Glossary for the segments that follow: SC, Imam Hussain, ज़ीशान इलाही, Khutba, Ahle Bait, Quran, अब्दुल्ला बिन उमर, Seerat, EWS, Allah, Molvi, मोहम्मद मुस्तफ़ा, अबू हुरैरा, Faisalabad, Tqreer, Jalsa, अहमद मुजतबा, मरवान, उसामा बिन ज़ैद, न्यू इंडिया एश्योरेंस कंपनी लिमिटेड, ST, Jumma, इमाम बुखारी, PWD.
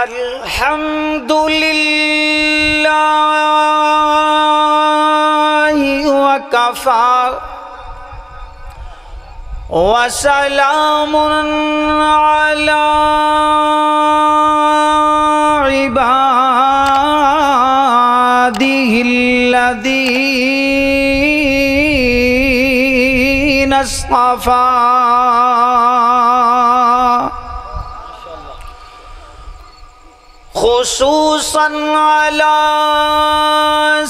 अल्हम्दुलिल्लाहि वकफा वसलामुन अला इबादिहिल्लज़ीन अस्ताफा खुसूसन अला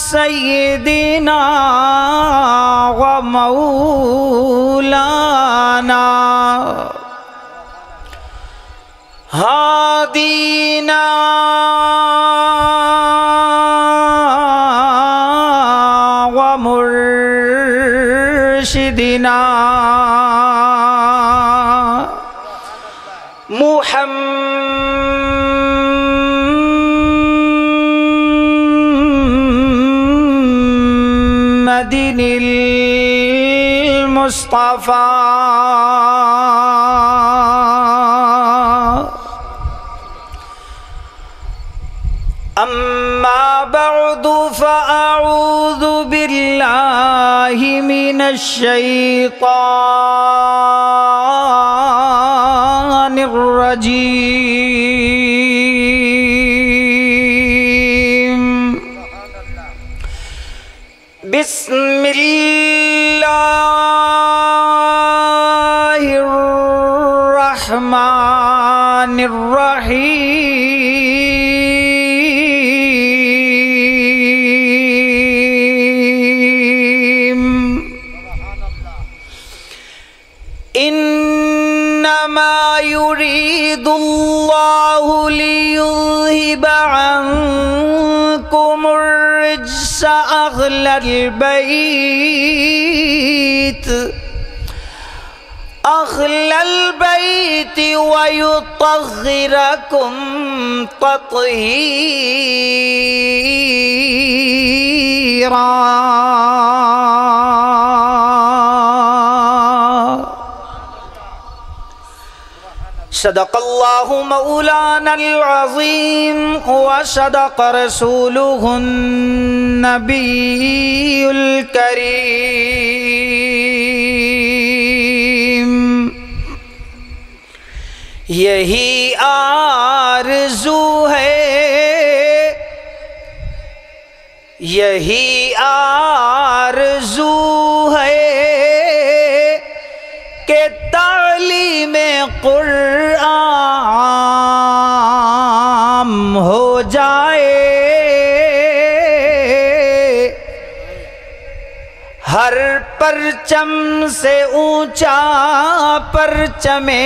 सय्यदिना व मौलाना हादीना व मुर्शिदिना मुस्तफा अम्मा बअद फ़अऊज़ु बिल्लाहि मिनश शैतानिर रजीम बिस्मिल्लाहिर्रहमानिर्रहीम इन्नमा युरीदुल्लाहु लियुज़हिबा अन्कुमुर्रिज्सा अह्लल बैत वयुतहिरकुम तत्हीरा सदक़ल्लाहु मौलानल अज़ीम व सदक़ रसूलुहुन नबीयुल करीम। यही आरज़ू है, यही आरज़ू है कि तालीमे क़ुरआन हो जाए हर परचम से ऊंचा परचमे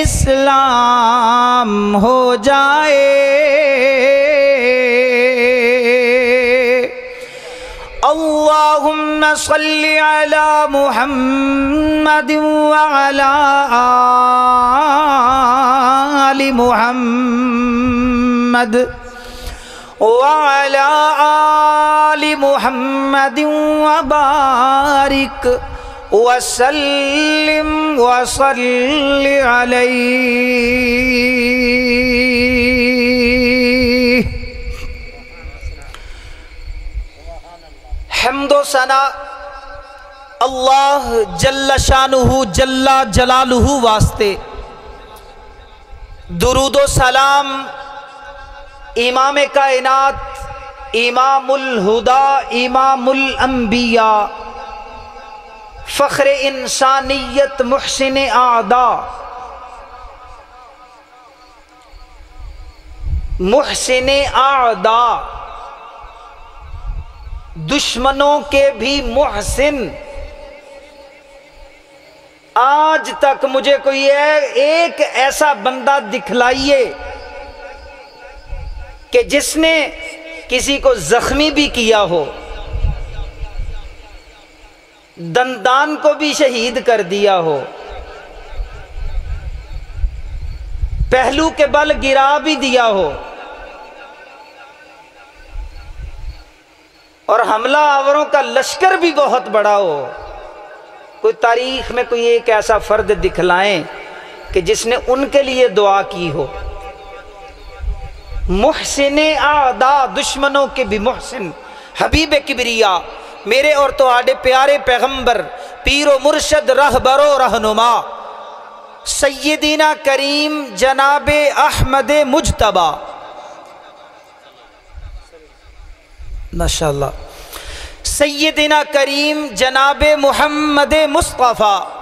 इस्लाम हो जाए। अल्लाहुम्मा सल्लि अला मुहम्मद व अला आलि मुहम्मद वाला आलि मुहम्मद वबारिक वसल्लिम वसल्लि अलैहि। हम्दो सना अल्लाह जल्ला शानुहु जल्ला जलालुहु वास्ते दुरूदो सलाम इमाम कायनात इमामुल हुदा इमामुल अंबिया फ़ख्र इंसानियत मुहसिन आदा दुश्मनों के भी मुहसिन। आज तक मुझे कोई एक ऐसा बंदा दिखलाइए कि जिसने किसी को जख्मी भी किया हो, दंदान को भी शहीद कर दिया हो, पहलू के बल गिरा भी दिया हो और हमला आवरों का लश्कर भी बहुत बड़ा हो। कोई तारीख में कोई एक ऐसा फर्द दिखलाएं कि जिसने उनके लिए दुआ की हो। मुहसिन आदा, दुश्मनों के भी मुहसिन, हबीब किबरिया, मेरे और तो आडे प्यारे पैगम्बर, पीरो मुर्शद, रहबरो रहनुमा, सैयदीना करीम जनाब अहमद मुजतबा। माशाल्लाह, सैयदीना करीम जनाब मोहम्मद मुस्तफ़ा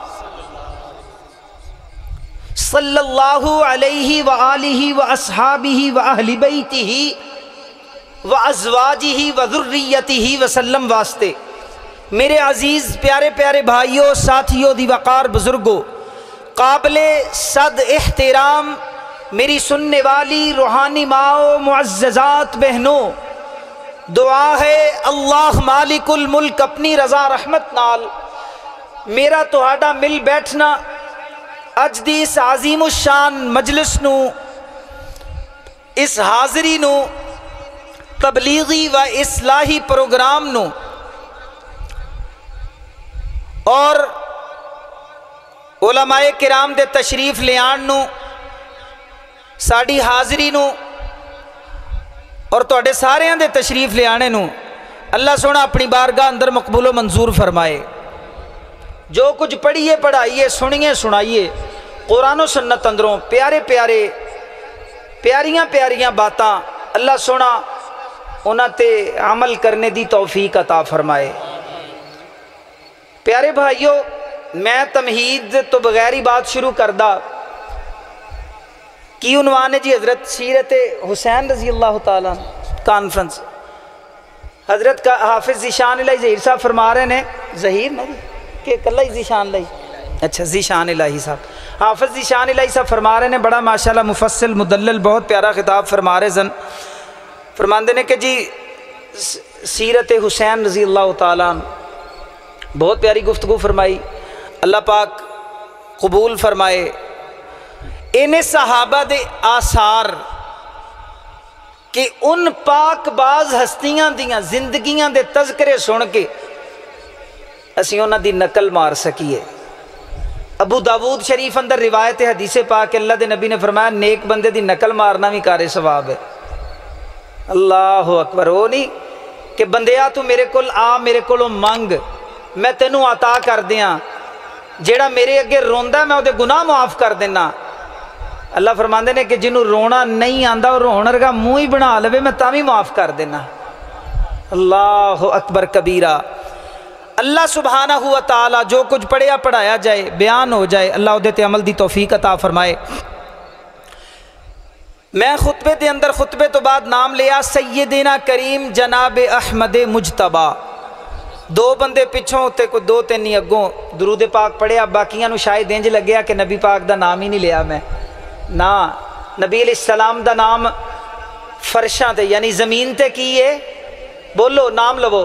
सल्लल्लाहु अलैहि व आलिहि व अस्हाबिहि व अहले बैतिहि व अज़वाजिहि व ज़ुर्रियतिहि वसल्लम। वास्ते मेरे अजीज़ प्यारे प्यारे भाइयों, साथियों, दिवाकार बुज़ुर्गों, काबिले सद एहतराम मेरी सुनने वाली रूहानी माओ, मुअज़्ज़ात बहनों, दुआ है अल्लाह मालिकुल मुल्क अपनी रज़ा रहमत नाल मेरा तुहाडा मिल बैठना अज दी इस आजीम शान मजलिस नू, इस हाज़री नू, तबलीगी व इसलाही प्रोग्राम नू और उलमाए किराम दे तशरीफ लियाण नू, साड़ी हाज़री नू और तुहाडे सारेयां दे तशरीफ लियाणे नू अल्लाह सोना अपनी बारगाह अंदर मकबूलो मंजूर फरमाए। जो कुछ पढ़िए पढ़ाइए, सुनिए सुनाइए, कुरान और सुन्नत अंदरों प्यारे प्यारे प्यारियाँ प्यारियाँ बातां अल्लाह सोना उन्हां ते अमल करने दी तौफीक अता फरमाए। प्यारे भाइयों, मैं तमहीद तो बगैर ही बात शुरू करदा कि उन्वान जी हज़रत सीरत हुसैन रजी अल्लाह तआला कॉन्फ्रेंस हज़रत का हाफिज़ ज़ीशान इलाही ज़हीर साहब फरमा रहे हैं, ज़हीर नहीं के कल्ला ही ज़ीशान इलाही, अच्छा ज़ीशान इलाही साहब, हाफिज़ ज़ीशान इलाही साहब फरमा रहे ने, बड़ा माशाल्लाह मुफस्सिल मुदल्लल बहुत प्यारा खिताब फरमा रहे सन। फरमाते ने कि जी सीरत हुसैन रज़ी अल्लाह तआला बहुत प्यारी गुफ्तगू फरमाई, अल्लाह पाक कबूल फरमाए। इन्हें सहाबा दे आसार कि उन पाकबाज हस्तियां दियां जिंदगियां दे तज़करे सुन के असीं उन्हां दी नकल मार सकीए। अबू दाऊद शरीफ अंदर रिवायत हदीसे पाक अल्लाह दे नबी ने फरमाया, नेक बंदे दी नकल मारना भी कार सवाब है। अल्लाह अकबर, वो नहीं कि बंदिया तू मेरे को आ, मेरे को मंग, मैं तेनू अता कर दियां, जेड़ा मेरे अगे रोंदा मैं उहदे गुनाह माफ़ कर देना। अल्लाह फरमांदे ने कि जिन्हों रोना नहीं आंदा और रोण वर्गा मूँह ही बना लवे मैं तां भी माफ़ कर देना। अल्लाह अकबर कबीरा। अल्लाह सुबहाना हुआ ताला जो कुछ पढ़िया पढ़ाया जाए, बयान हो जाए, अल्लाह उहदे ते अमल दी तौफीक अता फरमाए। मैं खुतबे दे अंदर, खुतबे तो बाद नाम लिया सैयदना करीम जनाब अहमद मुजतबा। दो बंदे पिछों ते कोई दो तीन ही अगों दरूद पाक पढ़िया, बाकियां नूं शायद इंज लग्या कि नबी पाक दा नाम ही नहीं लिया मैं। ना, नबी अलैहिस्सलाम दा नाम फरशां ते यानी जमीन ते की है, बोलो नाम लवो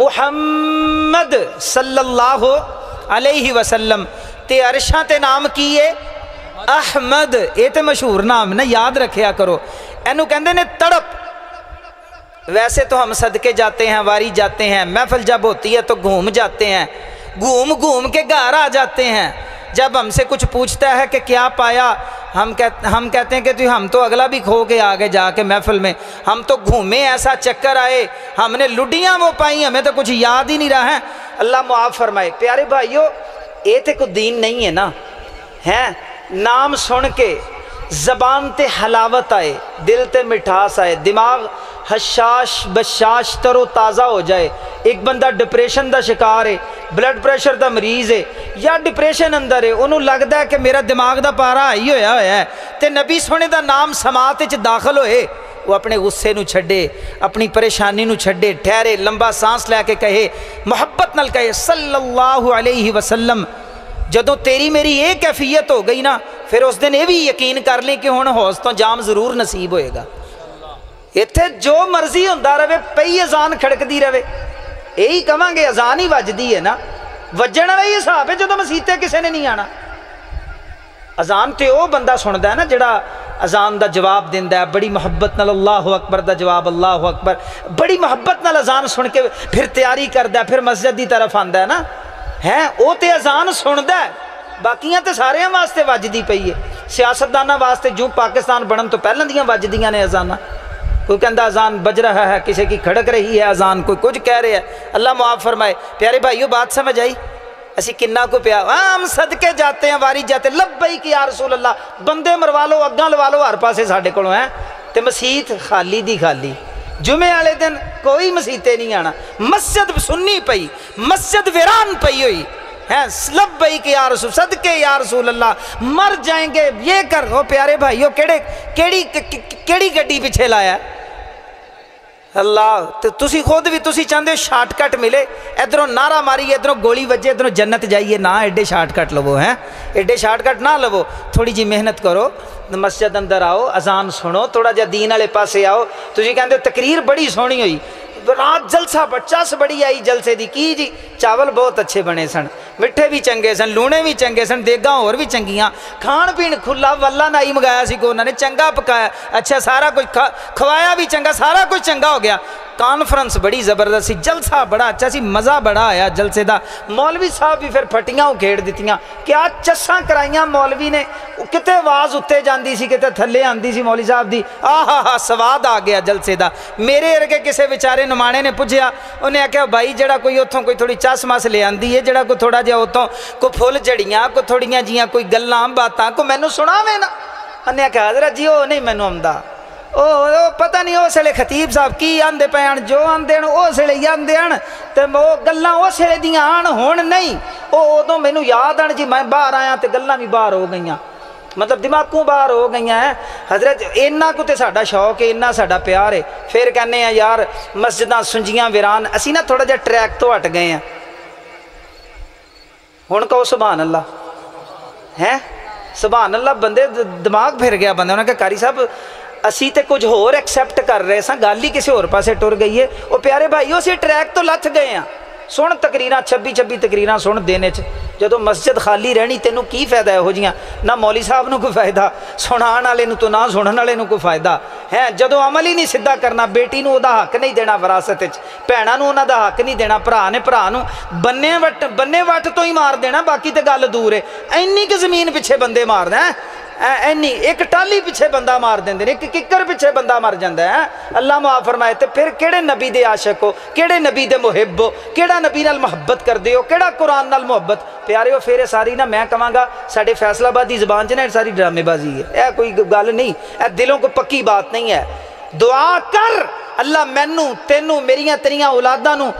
मुहम्मद सल्लल्लाहु अलैहि वसल्लम। ते अरशां ते नाम की है अहमद, ये तो मशहूर नाम ना, याद रखिया करो। एनू कहंदे ने तड़प। वैसे तो हम सदके जाते हैं, वारी जाते हैं, महफिल जब होती है तो घूम जाते हैं, घूम घूम के घर आ जाते हैं। जब हमसे कुछ पूछता है कि क्या पाया, हम कहते हैं कि तो हम तो अगला भी खो के आगे जाके महफिल में, हम तो घूमे ऐसा चक्कर आए, हमने लुडियाँ वो पाई, हमें तो कुछ याद ही नहीं रहा है। अल्लाह मुआफ़ फरमाए। प्यारे भाइयों, ये तो कोई दीन नहीं है ना, है नाम सुन के जबान ते हलावत आए, दिल ते मिठास आए, दिमाग हशाश बशाश तरो ताज़ा हो जाए। एक बंदा डिप्रेशन का शिकार है, ब्लड प्रेशर का मरीज़ है या डिप्रेशन अंदर है, उन्होंने लगता है कि मेरा दिमाग का पारा हाई होया होया है, तो नबी सोने का नाम समात च दाखिल होए, वो अपने गुस्से नू छड्डे, अपनी परेशानी नू छड्डे, ठहरे, लंबा सांस लैके कहे, मुहब्बत नाल कहे सल्लल्लाहु अलैहि वसल्लम। जदों तेरी मेरी ये कैफियत हो गई ना, फिर उस दिन ये भी यकीन कर लें कि हुण हौस तो जाम जरूर नसीब होएगा। इत्थे जो मर्जी हुंदा रहे, पई अजान खड़कदी रहे, यही कहांगे अजान ही वजदी है ना, वजण वाला ही हिसाब है। जदों मसीते किसी ने नहीं आना, अजान तो वह बंदा सुनता है ना जिहड़ा अजान का जवाब दिंदा है, बड़ी मुहब्बत नाल अल्लाह अकबर का जवाब, अल्लाह अकबर, बड़ी मुहब्बत नाल अजान सुन के फिर तैयारी करता, फिर मस्जिद की तरफ आंदा है ना, है वो तो अजान सुनता है, बाकियां तो सारे वास्ते वजदी पई है। सियासतदाना वास्ते जो पाकिस्तान बनन तो पहले दियाँ वजदियाँ ने अजाना, कोई कहता अजान बज रहा है, किसी की खड़क रही है अजान, कोई कुछ कह रहा है। अल्लाह मुआफ़ फरमाए। प्यारे भाइयों बात समझ आई? असी किन्ना को प्या हम सदके जाते हैं वारी जाते लब्बई कि या रसूल अल्लाह, बंदे मरवा लो अग्गा लवा लो हर पासे साढ़े कोलों है, तो मसीत खाली दी खाली। जुमे वाले दिन कोई मसीते नहीं आना, मस्जिद सुन्नी पई, मस्जिद वीरान पई हुई है। लब्बई कि या रसूल, सदके या रसूल अल्लाह, मर जाएंगे ये कर। ओ प्यारे भाईओ केड़े केड़ी केड़ी गड्डी पिछे लाया अल्लाह। तो तुसी खुद भी तुसी चाहते हो शार्टकट मिले, इधरों नारा मारी इधरों गोली वजे इधरों जन्नत जाइए, ना एडे शार्टकट लवो हैं, एडे शार्टकट ना लवो, थोड़ी जी मेहनत करो, मस्जिद अंदर आओ, अजान सुनो, थोड़ा जा दीन वाले पासे आओ। तुसी कहते हो तकरीर बड़ी सोहनी हुई, रात जलसा चस बड़ी आई जलसे दी की जी, चावल बहुत अच्छे बने सन, मिठे भी चंगे सन, लूने भी चंगे सन, देगा होर भी चंगियाँ, खाण पीण खुला वल्ला नाई मंगाया सी को उन्होंने, चंगा पकाया अच्छा, सारा कुछ खवाया भी चंगा, सारा कुछ चंगा हो गया। कॉन्फ्रेंस बड़ी जबरदस्त सी, जलसा बड़ा अच्छा सी, मज़ा बड़ा आया जलसे दा। मौलवी साहब भी फिर फटियां उखेड़ दित्तियां, क्या चस्सां कराइयां मौलवी ने, किते आवाज़ उत्ते जांदी सी किते थल्ले आंदी सी मौलवी साहब दी, आहा हा स्वाद आ गया जलसे दा। मेरे अरगे किसी बेचारे नुमाणे ने पुछया, उन्हें आख्या भाई जड़ा कोई उत्थों कोई थोड़ी चस मस ले आंदी है, जड़ा कोई थोड़ा जिहा उत्थों कोई फुल जड़ियां कोई थोड़ियां जियां कोई गल्लां बातां को मैनू सुणावे ना। उन्हें आख्या हज़रत जी ओ नहीं मैनू आंदा, ओ पता नहीं उस वेले खतीब साहब की आंदे पे आन, जो आंदे उस वेले आंदे आन, तो वो गल्लां उस वेले दियां आन होण नहीं, वो उदों मैनू याद आन जी मैं बाहर आया तो गल्लां भी बाहर हो गई, मतलब दिमागों बाहर हो गई हैं। हजरत इन्ना को तो साडा शौक है, इन्ना साडा प्यार है, फिर कहने हैं यार मस्जिदां सुंजियां वीरान, असी ना थोड़ा जिहा ट्रैक तो हट गए हैं। हुण कहो सुभान अल्लाह, हैं सुभान अल्लाह, बंदे दिमाग फिर गया बंदे। उन्होंने कहा कारी साहब असी तो कुछ होर एक्सैप्ट कर रहे स, गल ही किसी होर पासे टुर गई है। और प्यारे भाईओ असी ट्रैक तो लथ गए हैं। सुन तकरीरां 26 तकरीरां सुन देने च, जदों मस्जिद खाली रहनी तेनों की फायदा है, हो जियां ना मौली साहब नूं कोई फायदा, सुनाण वाले नूं तो ना सुनण वाले नूं कोई फायदा है। जदों अमल ही नहीं सिद्धा करना, बेटी नूं उहदा हक नहीं देना विरासत च, भैणां नूं उहनां दा हक नहीं देना, भरा ने भरा नूं बन्ने वट तो ही मार देना, बाकी तो गल दूर है। इन्नी कि जमीन पिछे बंदे मारदा है, ऐनी एक टाली पिछे बंदा मार देंगे, एक किकर पिछे बंदा मर जाता है। अल्लाह मुआफ़ फरमाए। तो फिर किहड़े नबी दे आशिक हो, किहड़े नबी दे मुहिब हो, किहड़ा नबी नाल मुहब्बत करदे हो, किहड़ा कुरान नाल मुहब्बत। प्यारे हो फिर सारी ना मैं कहांगा साडे फैसलाबाद दी ज़बान च ना सारी ड्रामेबाजी है, यह कोई गल नहीं, यह दिलों को पक्की बात नहीं है। दुआ कर अल्लाह मैनू तैनू मेरिया तेरिया औलादां नू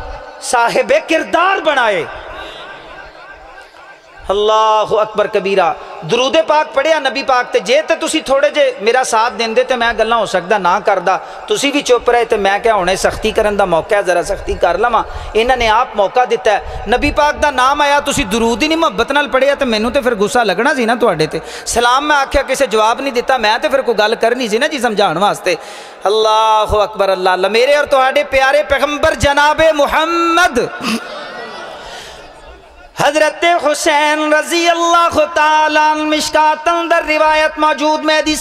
साहिबे किरदार बनाए। अल्लाह अकबर कबीरा। दरूद पाक पढ़िया नबी पाक ते, जे तो थोड़े जे मेरा साथ देंदे तो मैं गल्लां हो सकदा ना करदा, तुसी भी चुप रहे तो मैं क्या हुणे सख्ती करन दा मौका है, जरा सख्ती कर लवां। इन्हां ने आप मौका दिता है, नबी पाक दा नाम आया, तुसी दरूद ही नहीं मुहब्बत नाल पढ़िया तो मैनू तो फिर गुस्सा लगना सी ना तुहाडे ते। सलाम मैं आख्या किसी जवाब नहीं दिता, मैं तो फिर कोई गल करनी सी ना जी समझाउण वास्ते। अल्लाह अकबर। अल्लाह मेरे और तुहाडे प्यारे पैगंबर जनाबे मुहम्मद हजरत हुसैन रजी अल्लाह तआला मिशकात अंदर रिवायत मौजूद में एदी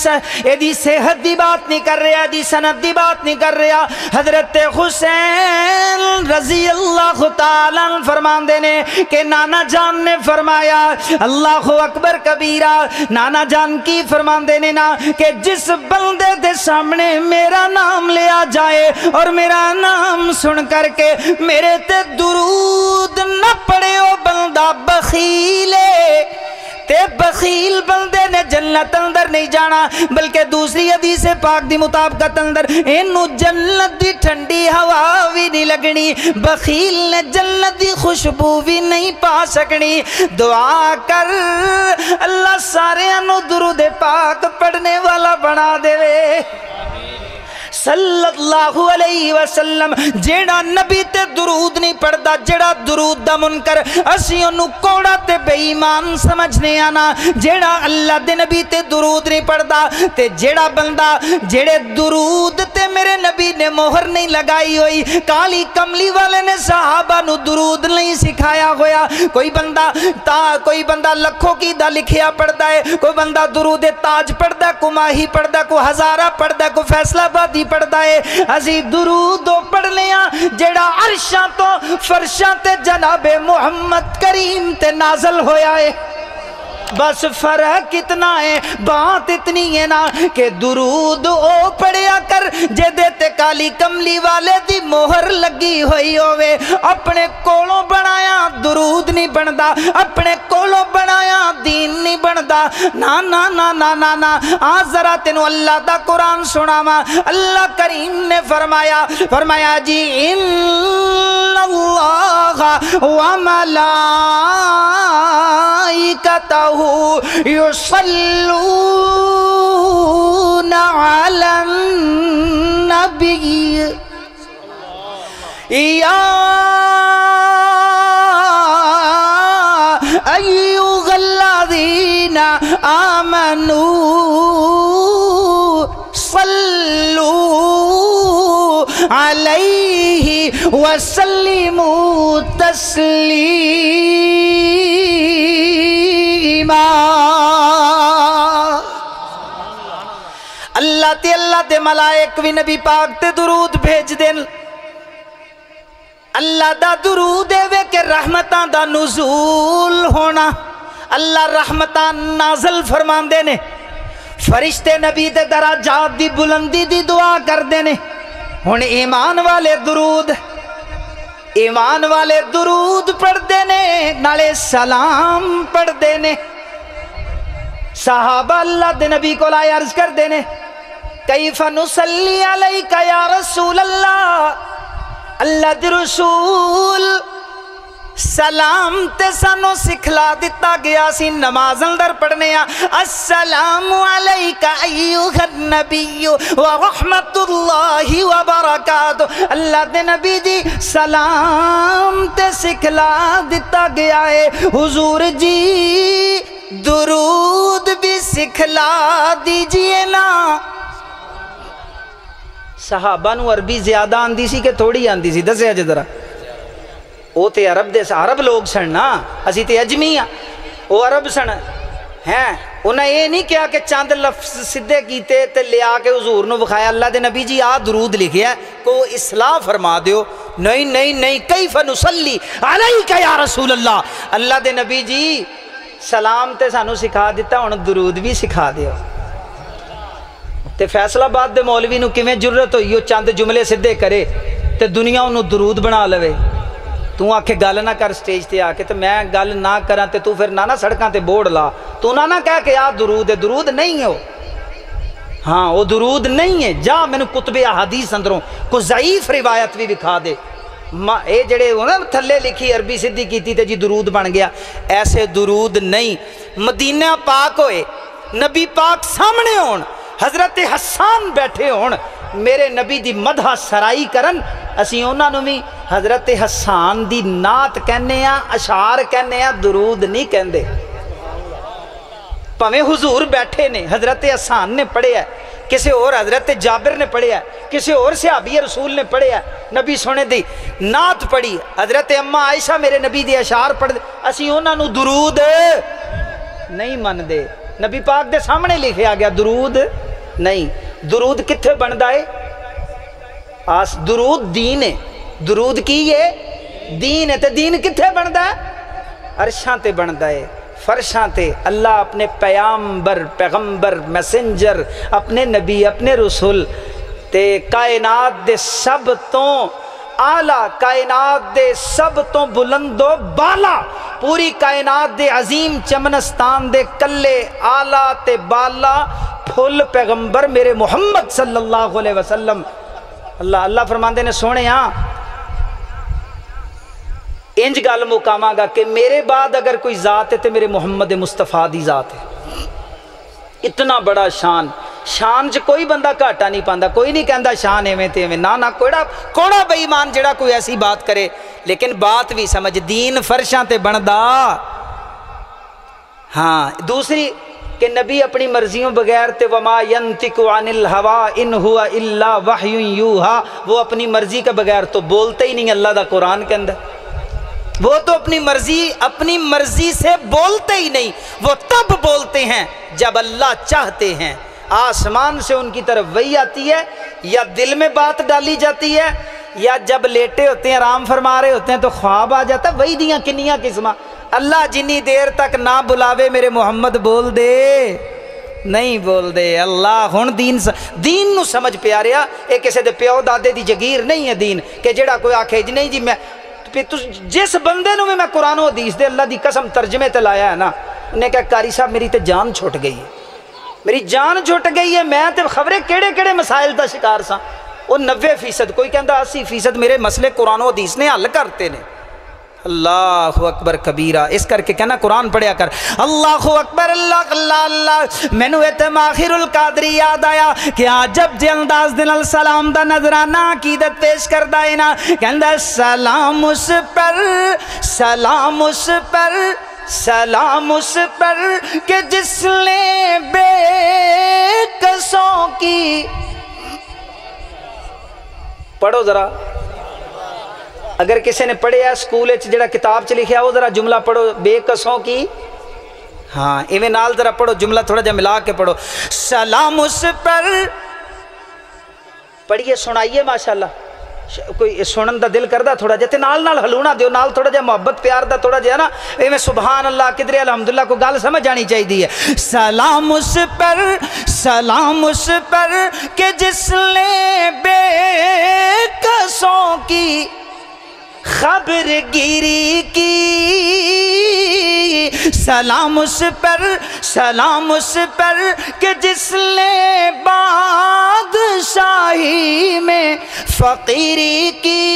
सेहत की बात नहीं कर रहा, एदी सनत की बात नहीं कर रहा। हजरत हुसैन रजी अल्लाह तआला फरमांदे ने कि नाना जान ने फरमाया, अल्लाह अकबर कबीरा, नाना जान की फरमांदे ने ना कि जिस बंदे दे सामने मेरा नाम लिया जाए और मेरा नाम सुन करके मेरे ते दुरूद न पड़े ओ बंदा बखीले, ते बखील बंदे ने जन्नत अंदर नहीं जाना। बल्कि दूसरी हदीस पाक दी मुताबकत अंदर इनू जन्नत दी ठंडी हवा भी नहीं लगनी, बखील ने जन्नत दी खुशबू भी नहीं पा सकनी। दुआ कर अल्लाह सारे नू दुरूद पाक पढ़ने वाला बना देवे सल्लल्लाहु अलैहि वसल्लम। जेड़ा नबी ते दुरूद नहीं पढ़ता, जेड़ा दुरूद दा मुनकर असी उन्हूं कोड़ा ते बेईमान समझने आना। जेड़ा अल्लाह दे नबी ते दुरूद नहीं पढ़ता ते जेड़ा बंदा जेड़े दुरूद ते मेरे नबी ने मोहर नहीं लगाई हुई, काली कमली वाले ने साहबा नू दुरूद नहीं सिखाया होया। कोई बंदा लखों की दा लिखिया पढ़ता है, कोई बंदा दुरूद ताज पढ़ता, को माही पढ़ता, को हज़ारा पढ़ता, को फैसलाबादी पढ़ता है। असी दुरूदो पढ़ने जेड़ा अर्शां तो फरशां ते जनाबे मुहम्मद करीम ते नाजल होया है। बस फर्क कितना है, बात इतनी है ना कि दुरूद ओ पढ़िया कर जेदे ते काली कमली वाले दी मोहर लगी हुई होवे। अपने कोलों बनाया दुरूद नहीं बनता, अपने कोलों बनाया दीन नहीं बनता। ना ना ना ना ना ना आ जरा तेनू अल्लाह दा कुरान सुनावा। अल्लाह करीम ने फरमाया, फरमाया जी मलाइकतहू युसल्लूना अलन नबी या अय्युहल्लज़ीना आमनू सल्लू अलैहि वसल्लिमू तस्लीमा। अल्लाह ते मलाइक भी नबी पाक ते दुरूद भेज देन। अल्लाह दा दुरूद एवे के रहमतां दा नुज़ूल होना। अल्लाह रहमतां नाज़ल फरमांदे ने। फरिश्ते नबी दे दराजात दी बुलंदी दी दुआ करदे ने। हुण ईमान वाले दुरूद पढ़ते ने, नाले सलाम पढ़ते ने। साहबा अल्लाह दे नबी को अर्ज करते ने, कैफा नुसल्ली अलैका या रसूल अल्लाह। अल्लाह दे रसूल सलाम ते सानू सिखला दिता गया सी, नमाज अंदर पढ़ने आ अस्सलामु अलैका अय्युहन नबी व रहमतुल्लाहि व बरकातुहू। अल्लाह दे नबी जी सलाम ते सिखला दिता गया है। हुजूर जी दुरूद भी सिखला दीजिए ना। सहाबा नू अरबी ज्यादा आंदी सी के थोड़ी आंदी सी, दस्या जे जरा। वो तो अरब लोग सन ना, असी तो अजमी हाँ, वो अरब सन हैं। उन्हें ये नहीं कहा कि चंद लफ्ज सीधे किते ते लिया के हुजूर नू विखाया, अल्लाह दे नबी जी आ दरूद लिखिया को इसलाह फरमा दियो। नहीं नहीं नहीं, कैफा नुसल्ली अलैका या रसूल अल्लाह। अल्लाह दे नबी जी सलाम तो सानू सिखा दिता, हुण दरूद भी सिखा दियो। तो फैसलाबाद दे मौलवी नू किवें जुर्रत होई ओ चंद जुमले सीधे करे तो दुनिया उन्होंने दरूद बना लवे। तू आखे गल ना कर स्टेज ते आके, तो मैं गल ना करा तो तू फिर ना सड़कों ते बोर्ड ला। तू ना कह के आ दुरूद है, दुरूद नहीं है। हाँ वो दुरूद नहीं है। जा मैनू कुतबे अहादीस अंदरों कोई ज़ईफ रिवायत भी विखा दे। ये जड़े हो ना थले लिखी अरबी सीधी की ते जी दुरूद बन गया, ऐसे दुरूद नहीं। मदीना पाक होए, नबी पाक सामने होन, हज़रत हसन बैठे होन, मेरे नबी दी मदहा सराई करन। असी उन्होंने भी हज़रत हसान दी नात कहने आ, अशार कहने आ, दुरूद नहीं कहते। भावें हुजूर बैठे ने, हज़रत हसान ने पढ़िया, किसी और हज़रत जाबिर ने पढ़िया, किसी और सहाबी रसूल ने पढ़िया, नबी सोने दी नात पढ़ी। हज़रत अम्मा आयशा मेरे नबी दे अशार पढ़, असी उन्होंने दुरूद नहीं मनते। नबी पाक दे सामने लिखिया गया दुरूद नहीं। दुरूद कित्थे बनदा है? आस दुरूद दीन है। दुरूद की है? दीन है। तो दीन कित्थे बनदा है? अर्शां ते बनदा है, फर्शां ते। अल्लाह अपने पैगंबर मैसेंजर, अपने नबी, अपने रसूल ते कायनात दे सब तो आला, कायनात दे सब तो बुलंदो बाला, पूरी कायनात दे अजीम चमनस्तान दे कल्ले आला ते बाला फुल पैगंबर मेरे मुहम्मद सल्लल्लाहु अलैहि वसल्लम। अल्लाह फरमांदे ने, सोने आ इंज गल मुकावांगा कि मेरे बाद अगर कोई जात है तो मेरे मुहम्मद मुस्तफा दी जात है। इतना बड़ा शान, शान च कोई बंदा घाटा नहीं पाता। कोई नहीं कहता शान एवें ते एवें, ना ना। कोड़ा बेईमान जेड़ा कोई ऐसी बात करे। लेकिन बात भी समझ, दीन फर्शां ते बनदा। हाँ दूसरी कि नबी अपनी मर्जियों बगैर ते वमा यंतिकु अनिल हवा इन हुआ इल्ला वह्यु यूहा, वो अपनी मर्जी के बगैर तो बोलते ही नहीं। अल्लाह दा कुरान के अंदर वो तो अपनी मर्जी से बोलते ही नहीं। वो तब बोलते हैं जब अल्लाह चाहते हैं। आसमान से उनकी तरफ वही आती है, या दिल में बात डाली जाती है, या जब लेटे होते हैं आराम फरमा रहे होते हैं तो ख्वाब आ जाता है। वही दियाँ किनियाँ किस्म। अल्लाह जिनी देर तक ना बुलावे मेरे मुहम्मद बोल दे नहीं बोल दे। अल्लाह हुण दीन नू समझ प्यारिया, ये किसी के प्यो दादे की जगीर नहीं है दीन कि जेड़ा कोई आखे जी नहीं जी मैं जिस बंदे नू भी मैं कुरान हदीस दे अल्लाह की कसम तर्जमे ते लाया है ना उन्हें कहा कारी साहब मेरी तो जान छुट गई है, मेरी जान छुट गई है, मैं तो खबरे केड़े केड़े मसाइल का शिकार सा। 90% कोई कहता 80% मेरे मसले कुरान हदीस ने हल करते ने। अल्लाह अकबर कबीरा। इस करके कहना कुरान पढ़िया कर। अल्लाह अकबर अल्लाह अल्लाह अल्लाह। मैनू इत्थे माहिरुल कादरी याद आया कि अजब जे अंदाज दे नाल सलाम दा नजराना अकीदत पेश करदा है ना, कहंदा सलाम उस पर सलाम उस पर सलाम उस पर के जिसने बेकसों की, पढ़ो जरा अगर किसी ने पढ़िया स्कूल जो किताब च लिखा वो जरा जुमला पढ़ो बेकसों की, हाँ इवें नाल जरा पढ़ो जुमला थोड़ा जहा मिला के पढ़ो। सलाम उस पर पढ़िए सुनाइए माशाल्लाह, कोई सुनन का दिल करता थोड़ा जहा, नाल नाल हलूना दियो, नाल थोड़ा जहा मुहब्बत प्यार का थोड़ा जहा ना इवें सुबहान अल्लाह किधरे अलहमदुल्ला को गल समझ आनी चाहिए है। सलाम उस पर के जिसने बेकसों की खबर गिरी की, सलाम उस पर कि जिसने बादशाही में फकीरी की,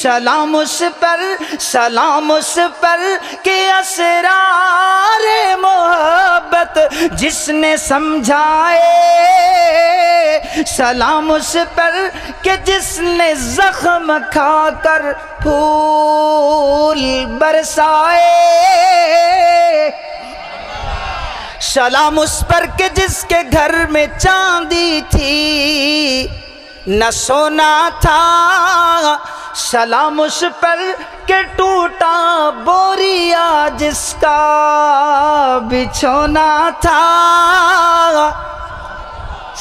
सलाम उस पर कि असरार मोहब्बत जिसने समझाए, सलाम उस पर कि जिसने जख्म खा कर फूल बरसाए, सलाम उस पर के जिसके घर में चांदी थी न सोना था, सलाम उस पर के टूटा बोरिया जिसका बिछोना था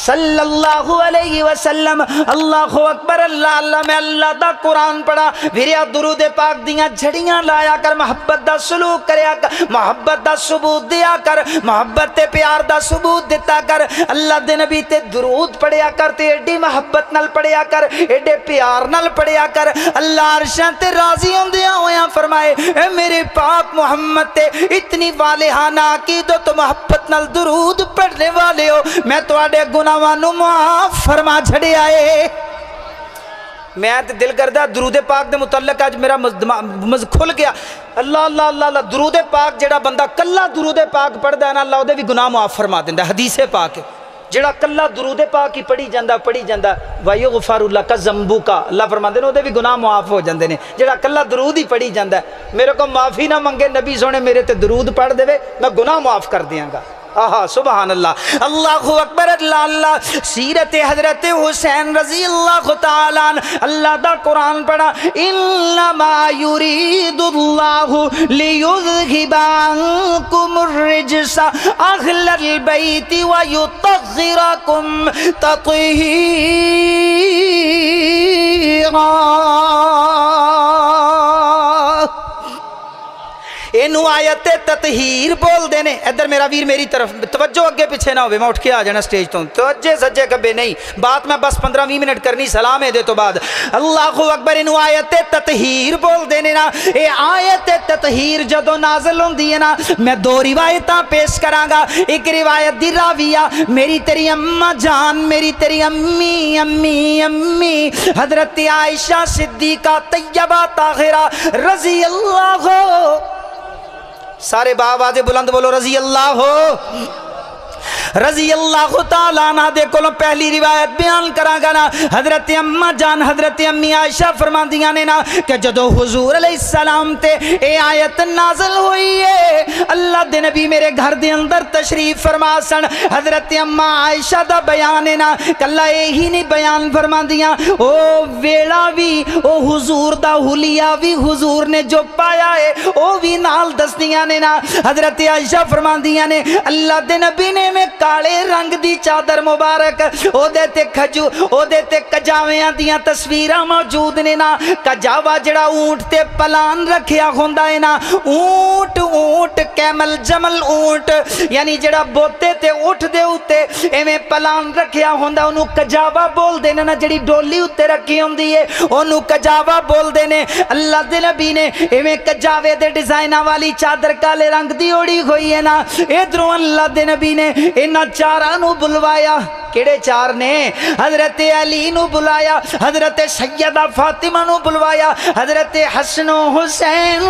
सल्लल्लाहु अलैहि वसल्लम। अल्लाह अकबर अल्लाह अल्लाह। मैं अल्लाह दा कुरान पढ़ा फिर दुरूद पाक दियाँ झड़ियाँ लाया कर, मुहब्बत दा सलूक करया कर, मुहब्बत दा सबूत दिया कर, मुहब्बत ते प्यार दा सबूत दिता कर। अल्लाह दे नबी ते दुरूद पढ़िया कर, ते एडी मुहब्बत नाल पढ़िया कर, एडे प्यार नाल पढ़िया कर। अल्लाह अर्शां ते राज़ी होंदियां होया फरमाए मेरे पाक मुहम्मद ते इतनी वालिहाना अकीदत तो मुहब्बत नाल दुरूद पढ़ने वाले हो मैं तुहाडे गुनाहां माफ फरमा छड़े आए। मैं तो दिल करता दुरूद पाक के मुतलक अज मेरा मज़ खुल गया। अल्लाह अल्लाह अल्लाह अल्लाह। दुरूद पाक जो बंदा कला दुरूद पाक पढ़ता है ना अल्लाह उहदे भी गुनाह माफ फरमा दिंदा। हदीसे पाक जिहड़ा कला दुरूद पाक ही पढ़ी जाता वायुगफारुल्लाह का जंबू का अल्लाह फरमाते हैं उहदे भी गुनाह माफ हो जाते हैं। जिहड़ा कला दुरूद ही पढ़ी जाता है मेरे को माफ़ी ना मंगे नबी सोने मेरे ते दुरूद पढ़ देवे मैं गुनाह माफ कर देंगा। आहा सुबहान अल्लाह। अल्लाहु अकबर अल्लाह अल्लाह। सीरत हजरत हुसैन रजी अल्लाह तआला अल्लाह दा कुरान पढ़ा इन्नमा युरीदुल्लाहु लियुज़हिबा अन्कुमुर रिज्सा अहलल बैति व युतह्हिरकुम तत्हीरा। इनू आयत ततहीर बोलते हैं। इधर मेरा वीर मेरी तरफ तवज्जो अगे पिछे ना हो, मैं उठ के आ जाना स्टेज तो। तवज्जे सज्जे खब्बे नहीं, बात मैं बस 15-20 मिनट करनी सलाम एदे तो बाद। अल्लाहु अकबर। इनू आयत ततहीर बोलते हैं ना। ये आयत ततहीर जदों नाजल होंदी है ना मैं दो रिवायतां पेश करांगा। एक रिवायत दी राविया मेरी तेरी अम्मा जान मेरी तेरी अम्मी अम्मी अम्मी हजरत आयशा सिद्दीका तैयबा ताहिरा रजी अल्लाह। सारे बावाजे बुलंद बोलो रजी अल्लाह हो रजी अल्लाह तआला ना। दे कोलों पहली रिवायत बयान करांगा ना। हजरत अम्मा जान हजरत अम्मी आयशा फरमांदियां ने ना कि जदों हुजूर अलैहिस्सलाम ते ए आयत नाज़िल हुई है अल्लाह दे नबी मेरे घर दे अंदर तशरीफ फरमा सन। हजरत अम्मा आयशा दा बयान है ना कल्ला यही नहीं बयान फरमांदियां ओ वेला भी ओ हुजूर दा हुलिया भी हुजूर ने जो पाया है ओ भी नाल दसदियां ने ना। हजरत आयशा फरमांदियां ने अल्लाह दे नबी ने मैं काले रंग दी चादर मुबारक ओदे ते खजू ओदे ते कजावेयां दियां तस्वीरां मौजूद ने ना। कजावा जड़ा ऊंट ते पलान रखिया हुंदा है ना, ऊंट ऊंट कैमल जमल ऊंट यानी जड़ा बोते ते ऊंट दे उत्ते एवें पलान रखिया हुंदा उहनूं कजावा बोलदे ने ना। जड़ी डोली उत्ते रखी हुंदी है उहनूं कजावा बोलदे ने। अल्लाह दे नबी ने एवें कजावे दे डिजाइनां वाली चादर काले रंग दी ओढ़ी होई है ना। इधरों अल्लाह दे नबी ने इन्हां चारां नूं बुलवाया। केड़े चार ने? हजरत अली नूं बुलाया, हजरत सैयदा फातिमा नूं बुलवाया, हजरत हसन हुसैन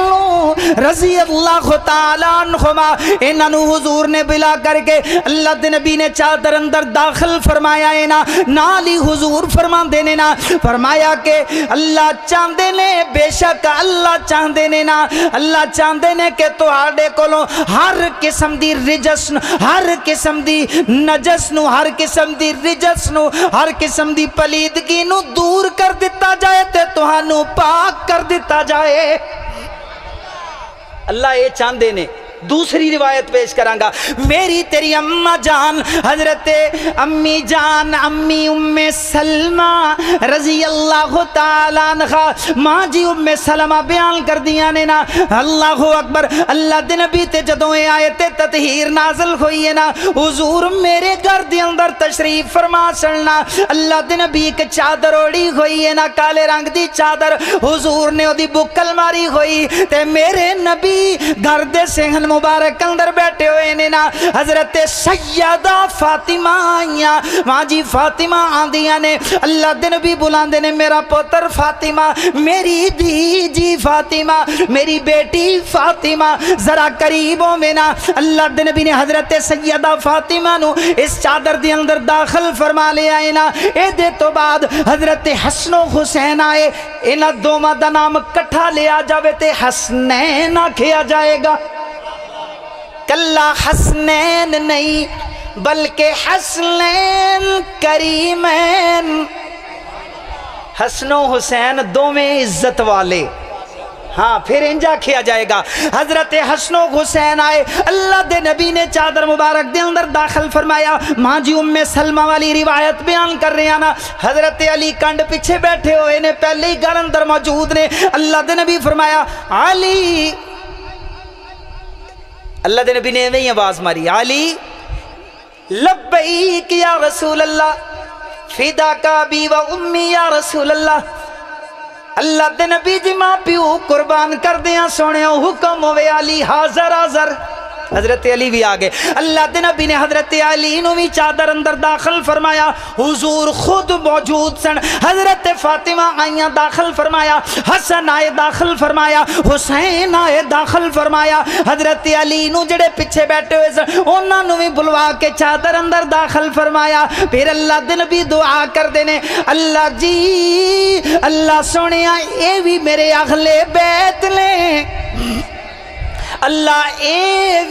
रज़ी अल्लाहु तआला अन्हुमा इन्हां नूं हुजूर ने बुला करके अल्लाह दे नबी ने चादर अंदर दाखिल फरमाया है ना। नाल ही हुजूर फरमांदे ने ना, फरमाया के अल्लाह चाहते ने, बेशक अल्लाह चाहते ने ना, अल्लाह चाहते ने कि तुहाडे कोलों हर किस्म दी रिजस, हर किस्म दी नजस नूं, हर किस्म दी रिजस नूं, हर किस्म दी पलीदगी नूं दूर कर दिता जाए ते तुहानूं पाक कर दिता जाए। अल्लाह ये चाहते ने। दूसरी रिवायत पेश करांगा। मेरी तेरी अम्मा जान हजरते अम्मी जान अम्मी उम्मे सलमा रजी अल्लाह तआला अन्हा माँ जी उम्मे सलमा बयान कर दिया ने ना। अल्लाह अकबर। अल्लाह दे नबी ते जदों आयते ततहीर नाजल हुई है ना, हुजूर मेरे घर दे अंदर तशरीफ फरमा सलना। अल्लाह दे नबी एक चादर ओढ़ी हुई है ना, काले रंग दी चादर। हुजूर ने ओदी बुक्कल मारी हुई ते मेरे नबी घर दे सहन मुबारक अंदर बैठे हुए ने ना। हजरत सैयदा फातिमा आईया, माँ जी फातिमा आंदिया ने। अल्लाह दे नबी बुलांदे ने, मेरा पुत्र फातिमा, मेरी धी जी फातिमा, मेरी बेटी फातिमा, जरा करीब होवे ना। अल्लाह दे नबी ने हजरत सैयदा फातिमा नू इस चादर दे अंदर दाखिल फरमा लिया है ना। एदे तो बाद हजरत हसनो हुसैन आए। इन्हां दोवां दा नाम कट्ठा लिया जावे ते हसनैन आखिया जाएगा। कल्ला हसनैन नहीं बल्कि हसनैन करीमैन। हसनो हुसैन दोवें इज्जत वाले। हाँ, फिर इंजा किया जाएगा। हजरत हसन हुसैन आए। अल्लाह दे नबी ने चादर मुबारक दे अंदर दाखिल फरमाया। माँ जी उम्मे सलमा वाली रिवायत बयान कर रहे हैं ना। हजरत अली कंड पीछे बैठे हुए ने, पहले ही घर अंदर मौजूद ने। अल्लाह दे नबी फरमाया अली, अल्लाह दे नबी ने एवं आवाज़ मारी अली लब्बैक या रसूल अल्लाह, फिदा का बी व उम्मी या रसूल अल्लाह। अल्लाह दे नबी जी मां प्यो कुर्बान कर दिया सोने, हुक्म होवे अली हाजर हाजर। हजरत अली भी आ गए। अल्लाह दे नबी ने हजरत अली नूं भी चादर अंदर दाखिल फरमाया। हुजूर खुद मौजूद सन। हजरत फातिमा आईया, दाखिल फरमाया। हसन आए, दाखिल फरमाया। हुसैन आए, दाखिल फरमाया। हजरत अली नूं जेड़े पिछे बैठे हुए सन उन्हां नूं भी बुलवा के चादर अंदर दाखिल फरमाया। फिर अल्लाह दे नबी दुआ करदे ने, अल्लाह जी अल्लाह सोहणिया ए भी मेरे अहले बैत ने, अल्लाह ये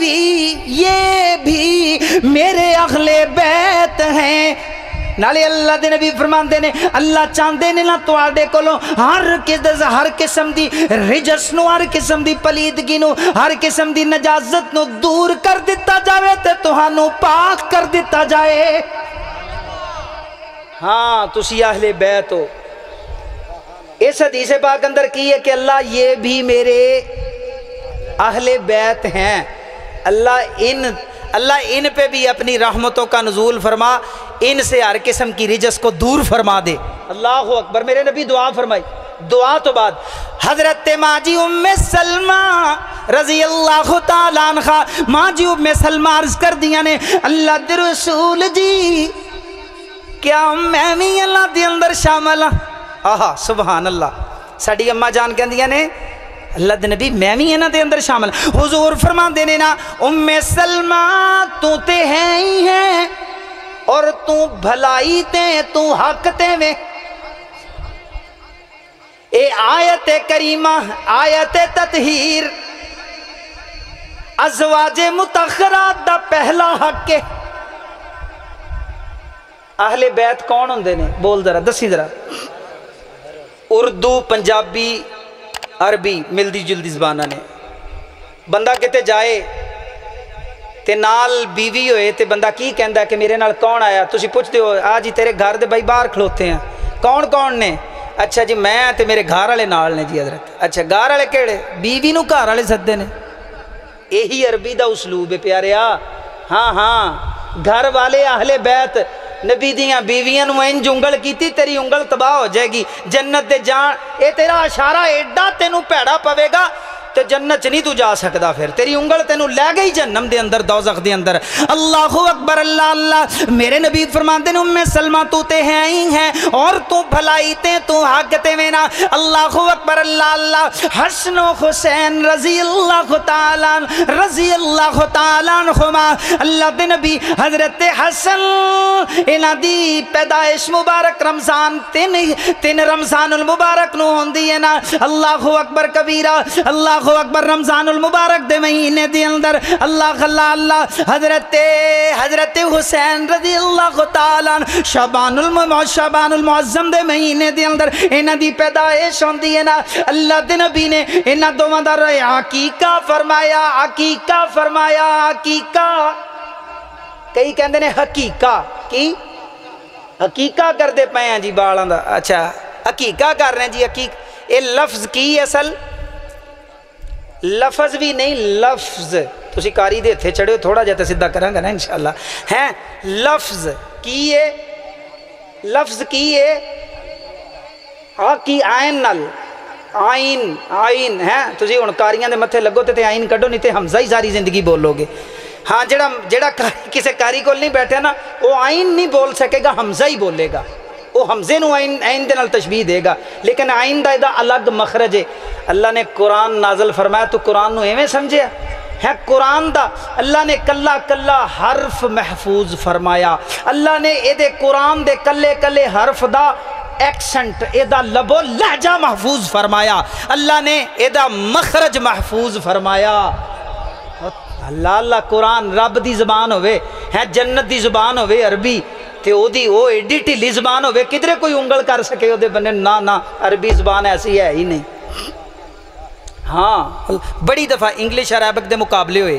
भी मेरे अहले बैत हैं। नाले अल्लाह दे नबी फरमांदे ने, अल्लाह चाहते ने ना तुहाडे कोलों हर किस्म दी रिजस नूं, हर किस्म दी पलीदगी नूं, हर किस्म दी नजाजत नूं दूर कर दिता जाए ते तुहानूं पाक कर दिता जाए। हाँ, तुसी अहले बैत हो। इस हदीस पाक अंदर की है कि अल्लाह ये भी मेरे अहले बैत हैं। अल्लाह इन पे भी अपनी रहमतों का नजूल फरमा, इनसे हर किस्म की रिजस को दूर फरमा दे। अल्लाह अकबर। मेरे नबी दुआ फरमाई। दुआ तो बाद हजरत माँ जी उम्मे सलमा रजी अल्लाह तआला अन्हा, माँ जी उम्मे सलमा अर्ज कर दिया ने, अल्लाह दे रसूल जी क्या मैं भी अल्लाह दे अंदर शामिल हाँ? आहा, सुभान अल्लाह। साड़ी अम्मा जान कहंदियां ने, अल्लाह दे नबी मैं भी इन्हां दे अंदर शामिल। हुजूर फरमांदे ने ना, उम्मे सलमा तू ते है ही है और तू भलाई ते तू हक ते वे। ए आयत करीमा, आयत ततहीर अज़वाजे मुतखरात दा पहला हक है। अहले बैत कौन हुंदे ने? बोल जरा, दसी जरा। उर्दू, पंजाबी, अरबी मिलदी जुलदी जबाना ने। बंदा कितने जाए ते नाल बीवी होए ते बंदा की कहंदा कि मेरे नाल कौन आया, तुसी पूछदे हो आ जी तेरे घर दे भाई बाहर खलोते हैं, कौन कौन ने? अच्छा जी मैं ते मेरे घर वाले नाल ने जी हजरत। अच्छा घर वाले केड़े? बीवी नूं घर वाले सद्दे ने। यही अरबी दा उसलूब है प्यारिया। हाँ हाँ घर वाले आहले बैत नबी दियाँ बीवियां नूं इंज उंगल कीती तेरी उंगल तबाह हो जाएगी, जन्नत दे जान। ए तेरा इशारा एडा तेनू भैड़ा पवेगा तो जन्नत च नहीं तू जा सकता, फिर तेरी उंगल तेनू लै गई जन्नम दे अंदर, दौजख दे अंदर। अल्लाहु अकबर, अल्लाह अल्लाह। मेरे नबी फरमाते ने उम्मे सलमा तू ते है ही है और तू भलाई ते तू हक ते में ना। अल्लाहु अकबर, अल्लाह अल्लाह। हसन हुसैन रज़ी अल्लाह तआला अन्हुमा, अल्लाह दे नबी हजरत हसन इन्हां दी पैदाइश मुबारक रमज़ान तीन रमज़ानुल मुबारक नूं होंदी है ना। अल्लाहु अकबर कबीरा, अल्लाह अकबर। रमजानुल मुबारक दे महीने दे अंदर अल्लाह अल्लाह हजरत हुसैन रज़ी अल्लाह तआला शाबानुल मुअज़्ज़म दे महीने दे अंदर इन्हां दी पैदाइश होंदी है ना। अल्लाह दे नबी ने इन्हां दोवां दा हकीका फरमाया। कई कहंदे ने हकीका की हकीका करदे पए आ जी बालां दा। अच्छा हकीका कर रहे हैं जी। हकीक ये लफ्ज़ की असल लफज भी नहीं, लफ्ज तुसी कारी दे थे चढ़े थोड़ा जाते सीधा करांगा ना इंशाल्लाह। हैं लफ्ज की है, लफ्ज की है आ की आयन नल आइन आइन है। तुसी हुण कारियां दे मत्थे लगो ते आइन कड्डो, नहीं ते हमजा ही सारी जिंदगी बोलोगे। हाँ जेड़ा जेड़ा किसी कारी कोल नहीं बैठे ना वो आइन नहीं बोल सकेगा, हमजा ही बोलेगा। वो हमजे नूं आइन आइन दे नाल तशबीह देगा, लेकिन आइन दा अलग मखरज है। अल्लाह ने कुरान नाजल फरमाया, तू कुरान नूं एवें समझिया है? कुरान दा अल्लाह ने कला कला हरफ महफूज फरमाया। अल्लाह ने एदे कुरान दे कले कले हरफ दा एक्सेंट एदा लबो लहजा महफूज फरमाया। अल्लाह ने एदा मखरज महफूज फरमाया। अल्लाह अल्लाह। कुरान रब दी जबान होवे है, जन्नत दी जबान होवे अरबी, तो ओदी ओ एडी ढिली जबान होवे किधरे कोई उंगल कर सके ओदे बन्ने ना ना। अरबी जबान ऐसी है ही नहीं। हाँ बड़ी दफ़ा इंग्लिश अरैबिक के मुकाबले हुए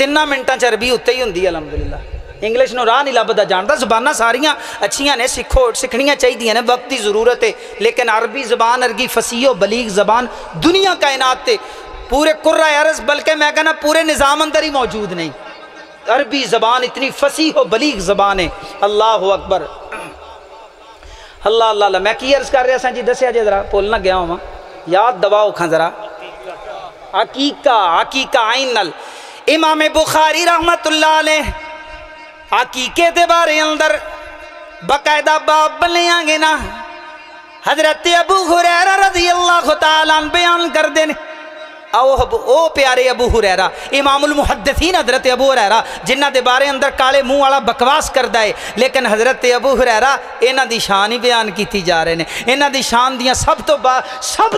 3 मिनटां च अरबी उत्ते ही होंदी है अलहमदुलिल्लाह। इंग्लिश नूं राह नहीं लभदा जानदा। जबानां सारियां अच्छियां ने, सिखो सिखणियां चाहिदियां ने, वक्त की जरूरत है। लेकिन अरबी जबान अर्गी फसीहो बलीग जबान दुनिया कायनात ते पूरे कुर्रा अर्ज़ बल्कि मैं कहना पूरे निज़ाम अंदर ही मौजूद नहीं। अरबी जबान इतनी फसीह बलीग जबान है। अल्लाह अकबर, अल्लाह अल्लाह। मैं की अर्ज़ कर रहा सा जी, दस्या जे जरा, भुल ना गया होवां, याद दवाओ खां जरा। अकीका अकीका आइन नल। इमाम बुखारी रहमतुल्लाह अलैह अकीके दे बारे अंदर बकायदा बाब बनाएंगे ना। हजरत अबू हुरैरा रज़ी अल्लाह तआला अन्हु बयान कर देने। ओ प्यारे अबू हुरैरा, इमामुल मुहद्दिसीन हजरत अबू हुरैरा जिन्हों के बारे अंदर काले मूँह वाला बकवास करता है, लेकिन हजरत अबू हुरैरा इन्हों की शान ही बयान की जा रहे हैं। इन्हों की शान दियाँ सब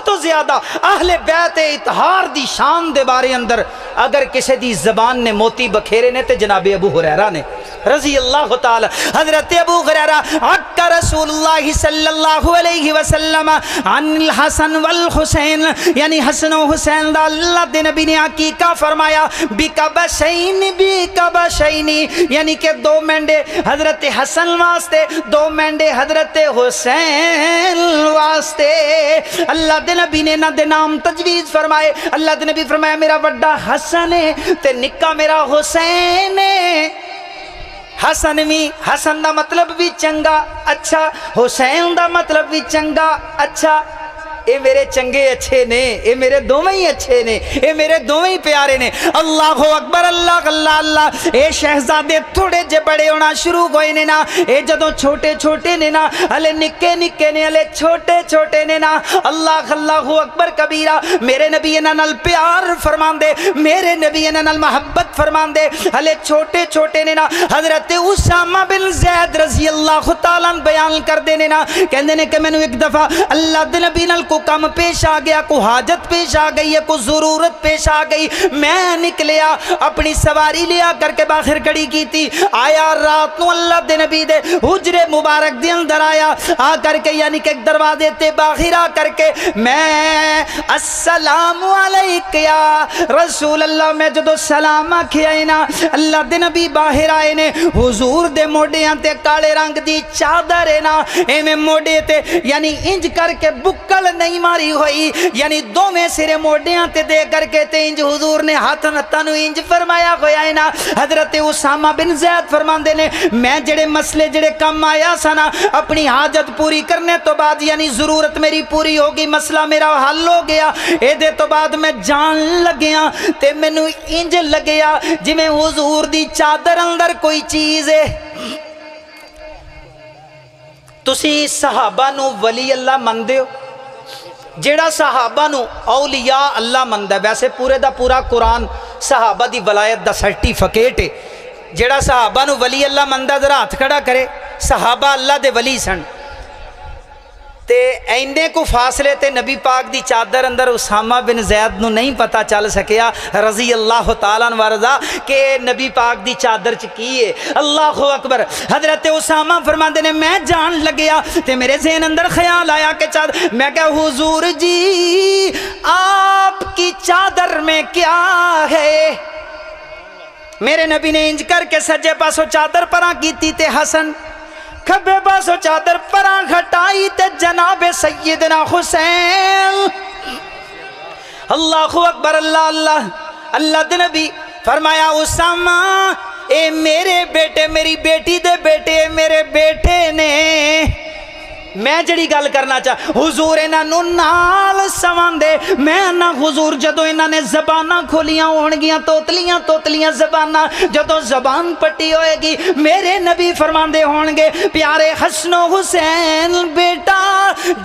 तो ज़्यादा अहले बैत इतहार की शान के बारे अंदर अगर किसी की जबान ने मोती बखेरे ने तो जनाबे अबू हुरैरा ने रज़ी अल्लाह तआला। हजरत अबू हुरैरा अक्का रसूलुल्लाह सल्लल्लाहु अलैहि वसल्लम अनिल हसन वल हुसैन, यानी हसन हुसैन दा अल्लाह दे नबी ने हकीका फरमाया। बिकबशैनी यानी कि दो मेंढे हजरत हसन वास्ते, दो मेंढे हजरत हुसैन वास्ते। अल्लाह दे नबी ने इन्हां दे नाम तजवीज़ फरमाए। अल्लाह दे नबी फरमाया मेरा वड्डा हसन है ते निक्का मेरा हुसैन है। हसन भी, हसन का मतलब भी चंगा अच्छा, हुसैन का मतलब भी चंगा अच्छा। ये मेरे चंगे अच्छे ने, ये मेरे दोवें ही अच्छे ने, ये मेरे दोवें ही प्यारे ने। अल्लाह अकबर, अल्लाह अल्लाह अल्लाह। ये शहजादे थोड़े जे बड़े होना शुरू होए ने ना, ये जदों छोटे छोटे ने ना, हले निक्के निक्के ने, हले छोटे छोटे ने ना। अल्लाह अल्लाह अकबर कबीरा। मेरे नबी इन्हां नाल प्यार फरमांदे, मेरे नबी इन्हां नाल मोहब्बत फरमांदे, हले छोटे छोटे ने ना। हजरत उसामा बिन ज़ैद रज़ी रज़ियल्लाहु ताला बयान कर देने ना कहते हैं कि मैंने एक दफ़ा अल्लाह दे नबी नाल को काम पेश आ गया, को हाजत पेश आ गई है, को जरूरत पेश आ गई। मैं निकलिया अपनी सवारी लिया करके बाहर खड़ी की आया, रात नू अल्लाह दे नबी दे हुजरे मुबारक दे अंदर आया, आ करके यानी कि एक दरवाजे ते बाहर आ करके मैं अस्सलामु अलैक या रसूल अल्लाह, मैं जदों सलाम आखिया ना अल्लाह दे नबी बाहर आए ने, हुजूर दे मोढ़ियां ते काले रंग दी चादर है ना एवें मोढ़े ते यानी इंज करके बुक्कल नहीं मारी होई, यानी दोवें सिरे मोढ़ियां ते दे करके ते इंज हुजूर ने हाथ नत्तानू इंज फरमाया होया है ना। हजरत उसामा बिन ज़ैद फरमांदे ने मैं जड़े मसले जड़े कम आया सना अपनी हाजत पूरी करने तो बाद यानी जरूरत मेरी पूरी हो गई, मसला मेरा हल हो गया, एदे तो बाद मैं जान लग्या ते मैनू इंज लग्या जिवें हुजूर दी चादर अंदर कोई चीज़ है। तुसी सहाबा नू वली अल्लाह मनदे हो, जेड़ा सहाबा नू औलिया अल्लाह मनदा है। वैसे पूरे दा पूरा कुरान सहाबा दी वलायत दा सर्टिफिकेट है। जेड़ा सहाबा नू वली अल्लाह मनदा जरा हथ खड़ा करे, सहाबा अल्लाह दे वली सन। ते इन्ने को फासले ते नबी पाक दी चादर अंदर उसामा बिन ज़ैद नू नहीं पता चल सकया रज़ी अल्लाह ताला वरदा के नबी पाक दी चादर च की है। अल्लाह अकबर। हजरत उसामा फरमांदे ने मैं जान लग्या ते मेरे ज़हन अंदर ख्याल आया कि चादर, मैं क्या हुजूर जी आपकी चादर में क्या है। मेरे नबी ने इंज करके सज्जे पासों चादर परां कीती ते हसन, खब्बे पासों चादर परां घटाई ते जनाबे सैयदना हुसैन। अल्लाहु अकबर। अल्लाह अल्लाह अल्लाह दे नबी फरमाया उसामा ए मेरे बेटे, मेरी बेटी दे बेटे, मेरे बेटे ने मैं जड़ी गल करना चाह हुजूर इन्हों नाल सवांदे। मैं ना हुजूर जदों इन्होंने जबाना खोलियां होणगियां, तोतलियां तोतलियां जबाना, जदों जबान पट्टी होएगी मेरे नबी फरमांदे होणगे प्यारे हसनो हुसैन बेटा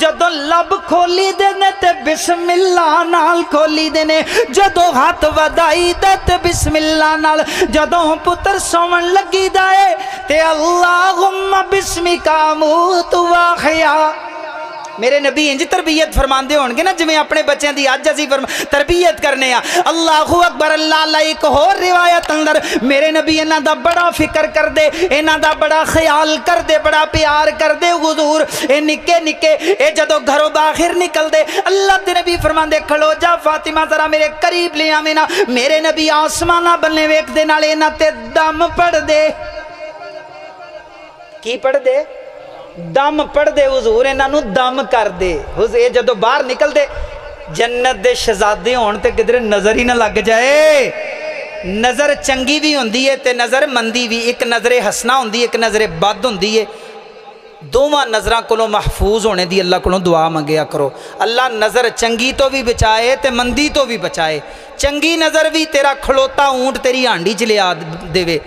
जदों लब खोली देने ते बिस्मिल्ला नाल खोली देने, जदों हाथ वधाई ते बिस्मिल्ला नाल, जदों पुत्र सोवन लगी दाए ते अल्लाहुम्मा बिस्मिका मूत वाहि। मेरे नबी इंज तरबियत फरमाते होंगे ना जिमें अपने बच्चों की अज असी तरबियत करने। अल्लाहु अकबर। अल्लाह एक होर रिवायत अंदर मेरे नबी इन्हां दा बड़ा फिक्र करते, इन्हां दा बड़ा ख्याल करते, बड़ा प्यार करते। हुजूर ए निके निके ए जदों घरों बाहर निकलते अल्लाह दे नबी फरमाते खलो जा फातिमा जरा मेरे करीब ले आवें ना। मेरे नबी आसमाना बल्ले वेखदे नाल इन्हां ते दम पढ़दे। की पढ़दे? दम पढ़ते। हुजूर इन्हों दम कर दे। ये जदों बाहर निकलते जन्नत दे शहजादे होण ते किधरे नज़र ही ना लग जाए। नज़र चंगी भी होंदी है ते नज़र मंदी भी, एक नज़रे हसना होंदी है, एक नज़रे बद होंदी है। दोवां नज़रां कोलों महफूज होने दी अल्लाह कोलों दुआ मंगया करो। अल्लाह नज़र चंगी तो भी बचाए ते मंदी तो भी बचाए। चंगी नज़र भी तेरा खलोता ऊँट तेरी हांडी च लिया देवे,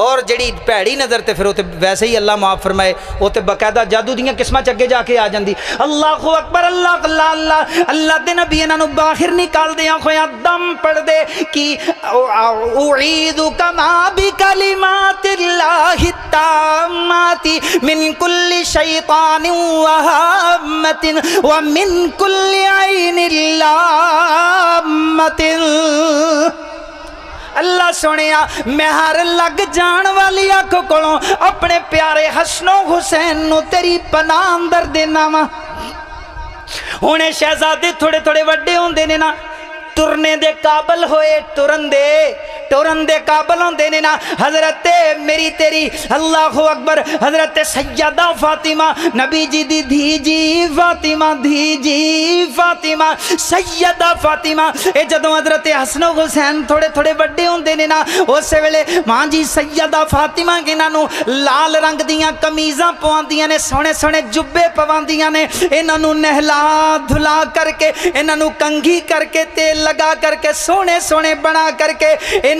और जिहड़ी भैड़ी नज़र तो फिर वो वैसे ही अल्लाह माफ़ फरमाए, वो तो बकायदा जादू दियाँ किस्मां अगे जाके आ जाती। अल्लाहु अकबर। अल्लाह अल्लाह अल्लाह अल्लाह दे नबी इन्हों बाहर निकाल दिया होया दम पढ़दे कि उईदु कमा बि कलिमातिल्लाहि ताम्माति मिन कुल्लि शैतानिन व हम्मतिन व मिन कुल्लि ऐनिन लाम्मतिन। अल्लाह सुने मेहर लग जान वाली अख कोलों अपने प्यारे हसनो हुसैन नू तेरी पनाह अंदर देना वा। हुणे शहजादे थोड़े थोड़े वड्डे होंदे ने ना, तुरने दे काबल होए, टुरन दे काबल होंदे ने ना। हजरत मेरी तेरी अल्लाहु अकबर हजरत सैयदा फातिमा नबी जी दी धी जी फातिमा सैयदा फातिमा ए जदों हजरत हसन हुसैन थोड़े थोड़े बड़े होंदे ने ना, उस वेले मां जी सैयदा फातिमा इन्हों लाल रंग दियां कमीज़ां पवांदियां ने, सोहणे सोहणे जुब्बे पवांदियां ने, इन्हों नहला धुला करके इन्हों कंघी करके तेल लगा करके सोहणे सोहणे बना करके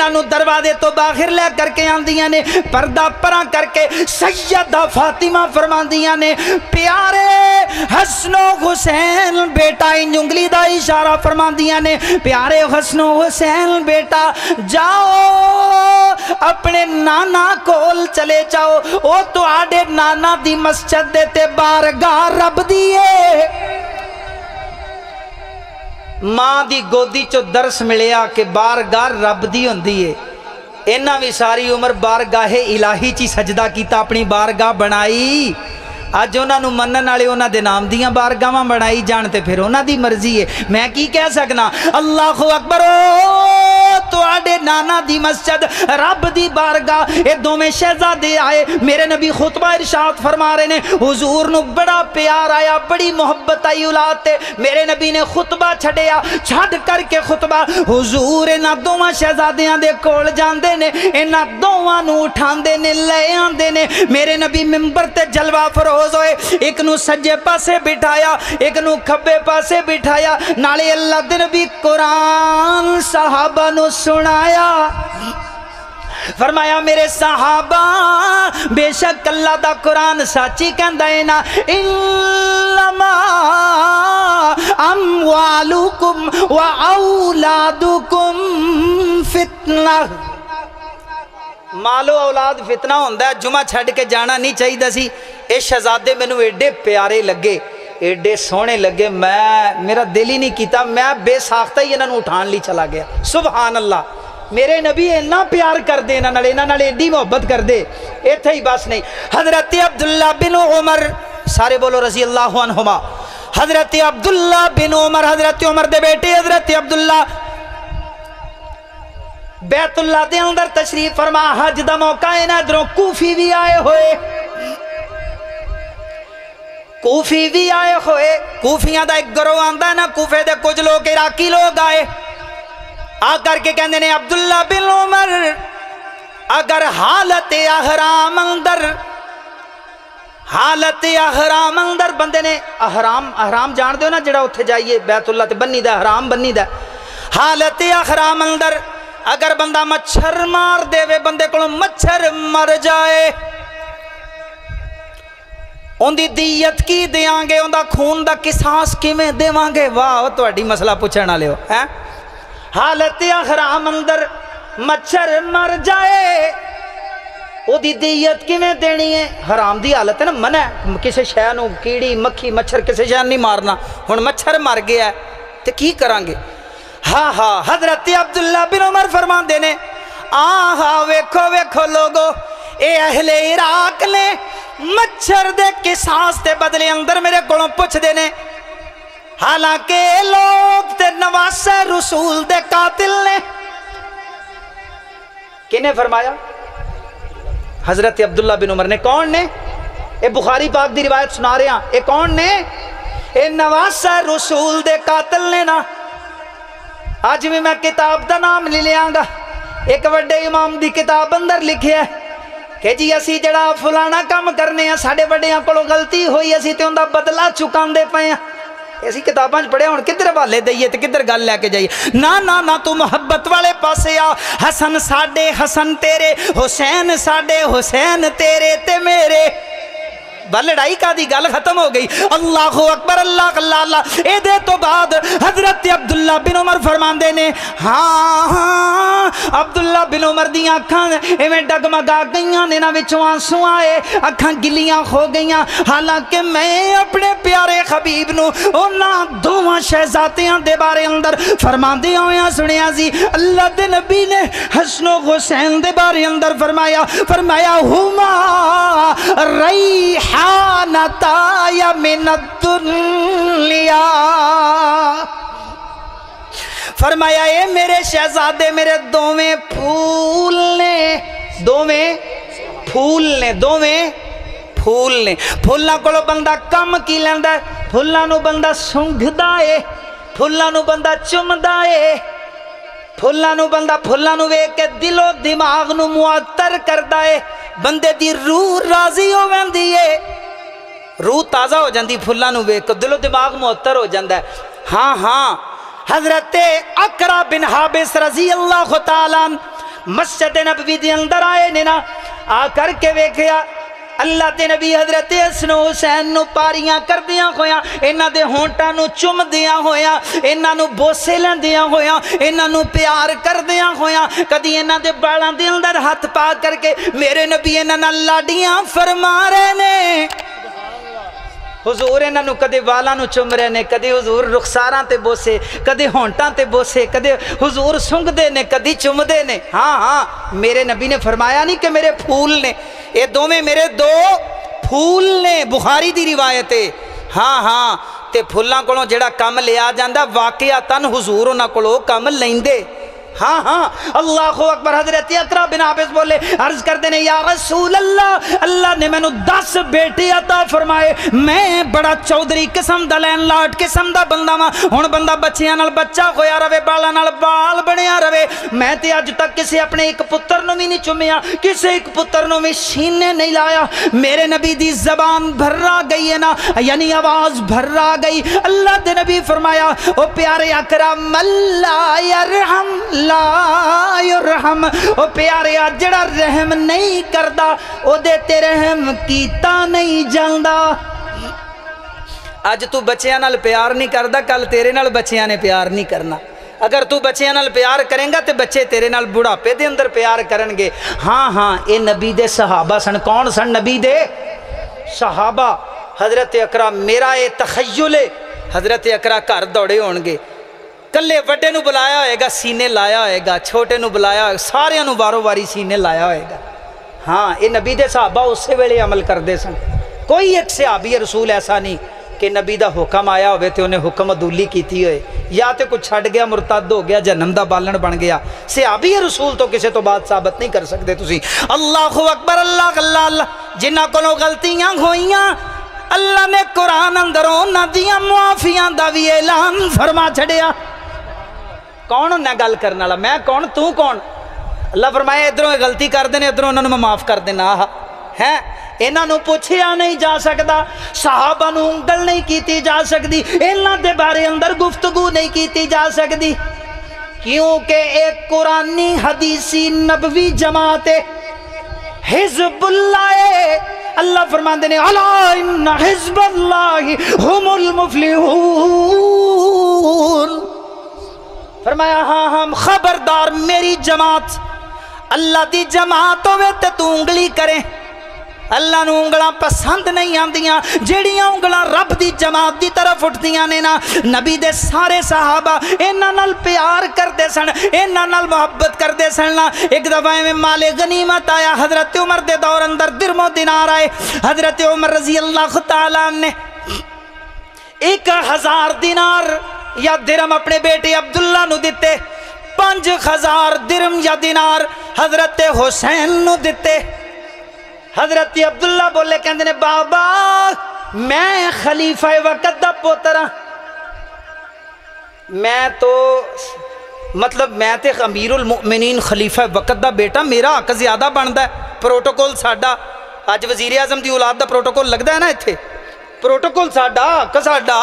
इन्हों दरवाजे तो बाहर लै करके आंदियां ने, पर्दा परा करके सैयदा फातिमा फरमांदियां ने, प्यारे हसनो हुसैन बेटा, इंजुंगली दा इशारा फरमांदियां ने, प्यारे हसनो हुसैन बेटा जाओ अपने नाना कोल चले जाओ, ओ तो आड़े नाना दी मस्जिद दे ते बारगाह रब दिए। माँ की गोदी चो दर्स मिलिया कि बारगाह रब दी होंदी है। इन्हें भी सारी उम्र बारगाहे इलाही ची सजदा किया, अपनी बारगाह बनाई। अज उन्होंने मनन वाले उन्होंने नाम दियाँ बारगाह बनाई जान ते फिर उन्होंने मर्जी है। मैं की कह सकना, अल्लाह अकबर। तो आड़े नाना दी मस्जिद रब दी बारगाह, ये दोवें शहजादे आए। मेरे नबी खुतबा इरशाद फरमा रहे ने, हुजूर नू बड़ा प्यार आया, बड़ी मुहब्बत आई औलाद ते। मेरे नबी ने खुतबा छड़िया, छड़ करके खुतबा हुजूर इन्हां दोवां शहजादियां दे कोल जांदे ने, इन्हां दोवां नू उठांदे ने, ले आंदे ने। मेरे नबी मिंबर ते जलवा फरोज होए, एक नू सज्जे पासे बिठाया, एक नू खब्बे पासे बिठाया, नाले अल्लाह दे नबी कुरान साहबा नू सुनाया। फरमाया, मेरे साहबा बेशक अल्लाह दा कुरान साची कहंदा है ना, इल्लमा अमवालुकुम व औलादुकुम फितना। मालो औलाद फितना होंदा है। जुमा छड़ के जाना नहीं चाहिदा सी। ए शहजादे मैनू एडे प्यारे लगे, एडे सोहने लगे, मैं मेरा दिल ही नहीं किया, मैं बेसाख्ता ही इन्हों उठाने लिए चला गया। सुभान अल्लाह, मेरे नबी इन्ना प्यार कर दे, इन्होंने एड्डी मुहब्बत कर दे। इत्थे ही बस नहीं। हजरत अब्दुल्ला बिन उमर, सारे बोलो रजी अल्लाह अन्हुमा। हजरत अब्दुल्ला बिन उमर, हजरत उमर दे बेटे हजरत अब्दुल्ला बैतुल्ला दे अंदर तशरीफ फरमा। हज दा मौका इन्हां दरों कूफी भी आए होए, कूफी भी आए होए। कूफिया का एक गरोह आंदा ना, कूफे के कुछ लोग इराकी लोग आए। आ करके कहते ने, अब्दुल्ला बिन उमर अगर हालत अहराम अंदर, हालत अहराम अंदर बंदे ने, अहराम अहराम जानते हो ना, जरा उत्थे जाइए बैतुल्ला ते बनी दा अहराम बनी दा, हालत अहराम अंदर अगर बंदा मच्छर मार देवे, बंदे को मच्छर मर जाए, उनकी दीयत की देंगे, उनका खून का किसास किमें देवांगे। वाह, तुहाडी मसला पूछण वाले हो। है हालत अहराम अंदर मच्छर मर जाए, उसकी दीयत किमें देनी है? हराम की हालत है ना, मना है किसी शै नूं, कीड़ी मक्खी मच्छर किसी शै नहीं मारना। हुण मच्छर मर गया तो की करांगे? हाँ हाँ, हजरत अब्दुल्ला बिन उमर फरमांदे ने, आ हा वेखो वेखो लोगो, ये अहले इराक ने मच्छर दे किसास दे बदले अंदर मेरे कोलों पुछदे ने, हालांकि लोग ते नवासे रसूल दे कातिल ने। किने फरमाया? हजरत अब्दुल्ला बिन उमर ने। कौन ने? ये बुखारी पाक दी रिवायत सुना रहे हैं। ये कौन ने? ये नवासे रसूल दे कातिल ने ना। आज भी मैं किताब दा नाम ले लियांगा, एक वड्डे इमाम दी किताब अंदर लिखिया है कि जी असी जड़ा फलाना काम करने हैं, साढ़े वड्डियां कोलों गलती होई, असी ते उनका बदला चुकांदे पए आं। असी किताबां च पढ़िया, हुण किधर हवाले दईए ते किधर गल लैके जाइए? ना ना ना, तू मुहब्बत वाले पासे आ। हसन साडे हसन तेरे, हुसैन साडे हुसैन तेरे ते मेरे। बस लड़ाई का दी गल खत्म हो गई। अल्लाह अकबर, अल्लाह अल्लाह। एदे तो बाद हजरत अब्दुल्ला बिन उमर फरमांदे ने, हाँ हाँ, अब्दुल्ला बिन उमर दी अखां इवें डगमगा गईयां ने, इन्हां विचों आंसू आए, अखां गिलियां हो गईयां। हालांकि मैं अपने प्यारे खबीब नू उन्हां दोवां शहजादियां दे बारे अंदर फरमांदे होया सुनिया सी। अल्लाह दे नबी ने हसन हुसैन दे बारे अंदर फरमाया, फरमाया हुमा रई दुनिया। फरमाया, ये मेरे शहजादे मेरे दोवें फूल ने, दोवें फूल ने, दोवें फूल ने। फूलों को बंदा कम की लैंदा है, फूलों बंदा सूंघदा है, फूलों बंदा चुमदा है, फूलों बंदा फूलों वेख के दिलो दिमाग नू मुअत्तर करदा है, बंदे दी रूह राजी हो जाती है, रूह ताज़ा हो जाती फुल्लों वेख, दिलो दिमाग मुअत्तर हो जाता है। हाँ हाँ, हजरत अकरा बिन हाबिस रजी अल्लाह ताला मस्जिद नबवी दे अंदर आए ने ना आ करके वेखिया अल्लाह के नबी हजरत हसन हुसैन नूं पारियां करदियां होया, इन्हां दे होंठां नूं चुमदियां होया, इन्हां नूं बोसे लैंदियां होया, इन्हां नूं प्यार करदियां होया, कदी इन्हां दे बालां दे अंदर हथ पा करके मेरे नबी इन्हां नाल लाडियां फरमा रहे ने। हुजूर इन्हां नूं कदे वालां नूं चुम रहे ने, कदे हुजूर रुखसारां ते बोसे, कदे होंठां ते बोसे, कदे हुजूर सुंघदे ने, कदी चुमदे ने। हाँ हाँ, मेरे नबी ने फरमाया नहीं कि मेरे फूल ने, ये दोवें मेरे दो फूल ने, बुखारी दी रिवायत है। हाँ हाँ, ते फुल्लां कोलों जिहड़ा कम लिया जांदा वाकया तन हुजूर उन्हां कोलों कम लैंदे। हाँ हाँ, अल्लाहु अकबर। हजरत अकरा बिन हाफिज बोले, अर्ज करते ने, या रसूल अल्लाह, अल्लाह ने मैनू 10 बेटे अता फरमाए, मैं बड़ा चौधरी किस्म दा लैन लाट किस्म दा बंदा वां। हुण बंदा बच्चियां नाल बच्चा होया रवे, बालां नाल बाल बनिया रवे। मैं ते अज तक किसी अपने एक पुत्र नूं भी नहीं चुमिया, किसी एक पुत्र नूं भी सीने नहीं लाया। मेरे नबी दी जबान भर्रा गई है ना, यानी आवाज़ भर्रा गई। अल्लाह दे नबी फरमाया, ओ प्यारे अकरम, अल्लाह यरहम ला युरहम, ओ प्यारे जड़ा रहम नहीं करदा ओदे ते रहम कीता नहीं जांदा। अज तू बच्चियां नाल प्यार नहीं करदा, कल तेरे नाल बच्चियां ने प्यार नहीं करना। अगर तू बच्चियां नाल प्यार करेगा तो बच्चे तेरे नाल बुढ़ापे दे अंदर प्यार करनगे। हाँ हाँ, ये नबी दे सहाबा सन। कौन सन? नबी दे सहाबा। हजरत अकरा, मेरा ये तखय्युल है, हजरत अकरा घर दौड़े होणगे, कल्ले वड्डे नूं बुलाया होएगा सीने लाया होएगा, छोटे नूं बुलाया होएगा, सारियां नूं वारो वारी सीने लाया होएगा। हाँ, ये नबी दे सहाबा उस वेले अमल करदे सन। कोई एक सहाबी रसूल ऐसा नहीं कि नबी दा हुक्म आया होवे ते उन्हें हुक्म अदूली कीती होए, या तो कुछ छड़ गया, मुरतद हो गया, जन्म दा बालन बन गया। सहाबी रसूल तो किसी तो बात साबित नहीं कर सकते तुसी। अल्लाहु अकबर, अल्लाह अल्लाह अल्लाह। जिन्हां कोलों गलतियां होइयां अल्लाह ने कुरान अंदरों उन्हां दियां मुआफियां दा वी ऐलान फरमा छड़िया। कौन उन्हें गल करने वाला? मैं कौन, तू कौन? अल्लाह फरमाया, इधरों गलती कर देने, इधरों उन्होंने मैं माफ़ कर देना। आह है, इन्हों पूछया नहीं जा सकता, साहबा नूं गल नहीं की जा सकती, इन्हों के बारे अंदर गुफ्तगू नहीं की जा सकती, क्योंकि एक कुरानी हदीसी नबवी जमात हिज़्बुल्लाह है। अल्लाह फरमाते हैं, अला इन्ना हिज़्बुल्लाहि हुमुल मुफ़्लिहून। फरमाया, हाँ हम खबरदार, मेरी जमात अल्लाह दी जमात होवे ते तू उंगली करे। अल्लाह नूं उंगलां पसंद नहीं आंदियां, जिहड़ियां उंगलां रब दी जमात दी तरफ उठदियां ने ना। नबी दे सारे सहाबा इन्हां नाल प्यार करदे सन, इन्हां नाल मुहब्बत करदे सन ना। एक दफा में माले गनीमत आया, हज़रत उमर दे दौर अंदर दिरमो दिनार आए। हज़रत उमर रज़ी अल्लाह तआला ने 1000 दिनार या दिरम अपने बेटे अब्दुल्ला नू दिते, 5000 दिरम या दिनार हजरत हुसैन नू दिते। हजरत अब्दुल्ला बोले, कहंदे ने, बाबा मैं खलीफा वक्त दा पोतरा, मैं तो मतलब मैं ते अमीरुल मुमिनीन खलीफा वक्त दा बेटा, मेरा हक ज्यादा बनता है। प्रोटोकॉल साडा, अज वजीर आजम दी औलाद दा प्रोटोकॉल लगता है ना, इत्थे प्रोटोकॉल साडा, हक साडा।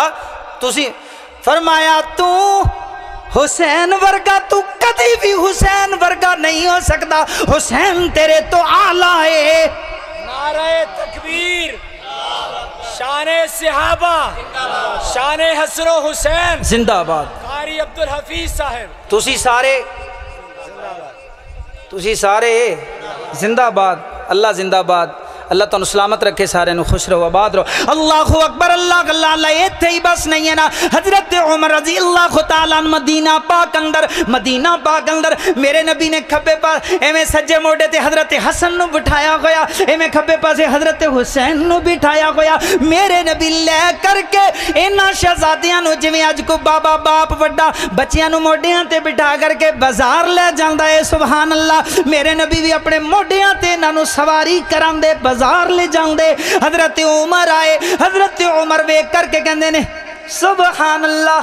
तुसी फरमाया, तू हुसैन वर्गा, तू कदी भी हुसैन वर्गा नहीं हो सकता, हुसैन तेरे तो आला है। नारे तकबीर, शाने सहाबा, शाने हसरो हुसैन जिंदाबाद। कारी अब्दुल हफीज साहब, तुसी सारे जिंदाबाद। अल्लाह जिंदाबाद, अल्लाह तुहानू सलामत रखे, सारे खुश रहो, आबाद रहो। अल्लाहु अकबर, अल्लाह अल्लाह अल्लाह। इत्थे ही बस नहीं है ना, हजरत उमर रजी अल्लाह तआला मदीना पाक अंदर मेरे नबी ने खब्बे पास एवें सज्जे मोड़े ते हजरत हसन नू बिठाया होया, एवें खब्बे पासे हजरत हुसैन नू बिठाया होया। मेरे नबी लै करके इन्हां शहजादियां नू, जिवें अज को बाबा बाप वड्डा बच्चियां नू मोढियां ते बिठा करके बाजार लै जांदा है। सुभान अल्लाह, मेरे नबी भी अपने मोढियां ते इन्हां नू सवारी करांदे, बाजार ले जांदे। हजरत उमर आए, हजरत उमर वेख करके कहंदे ने, सुभान अल्लाह।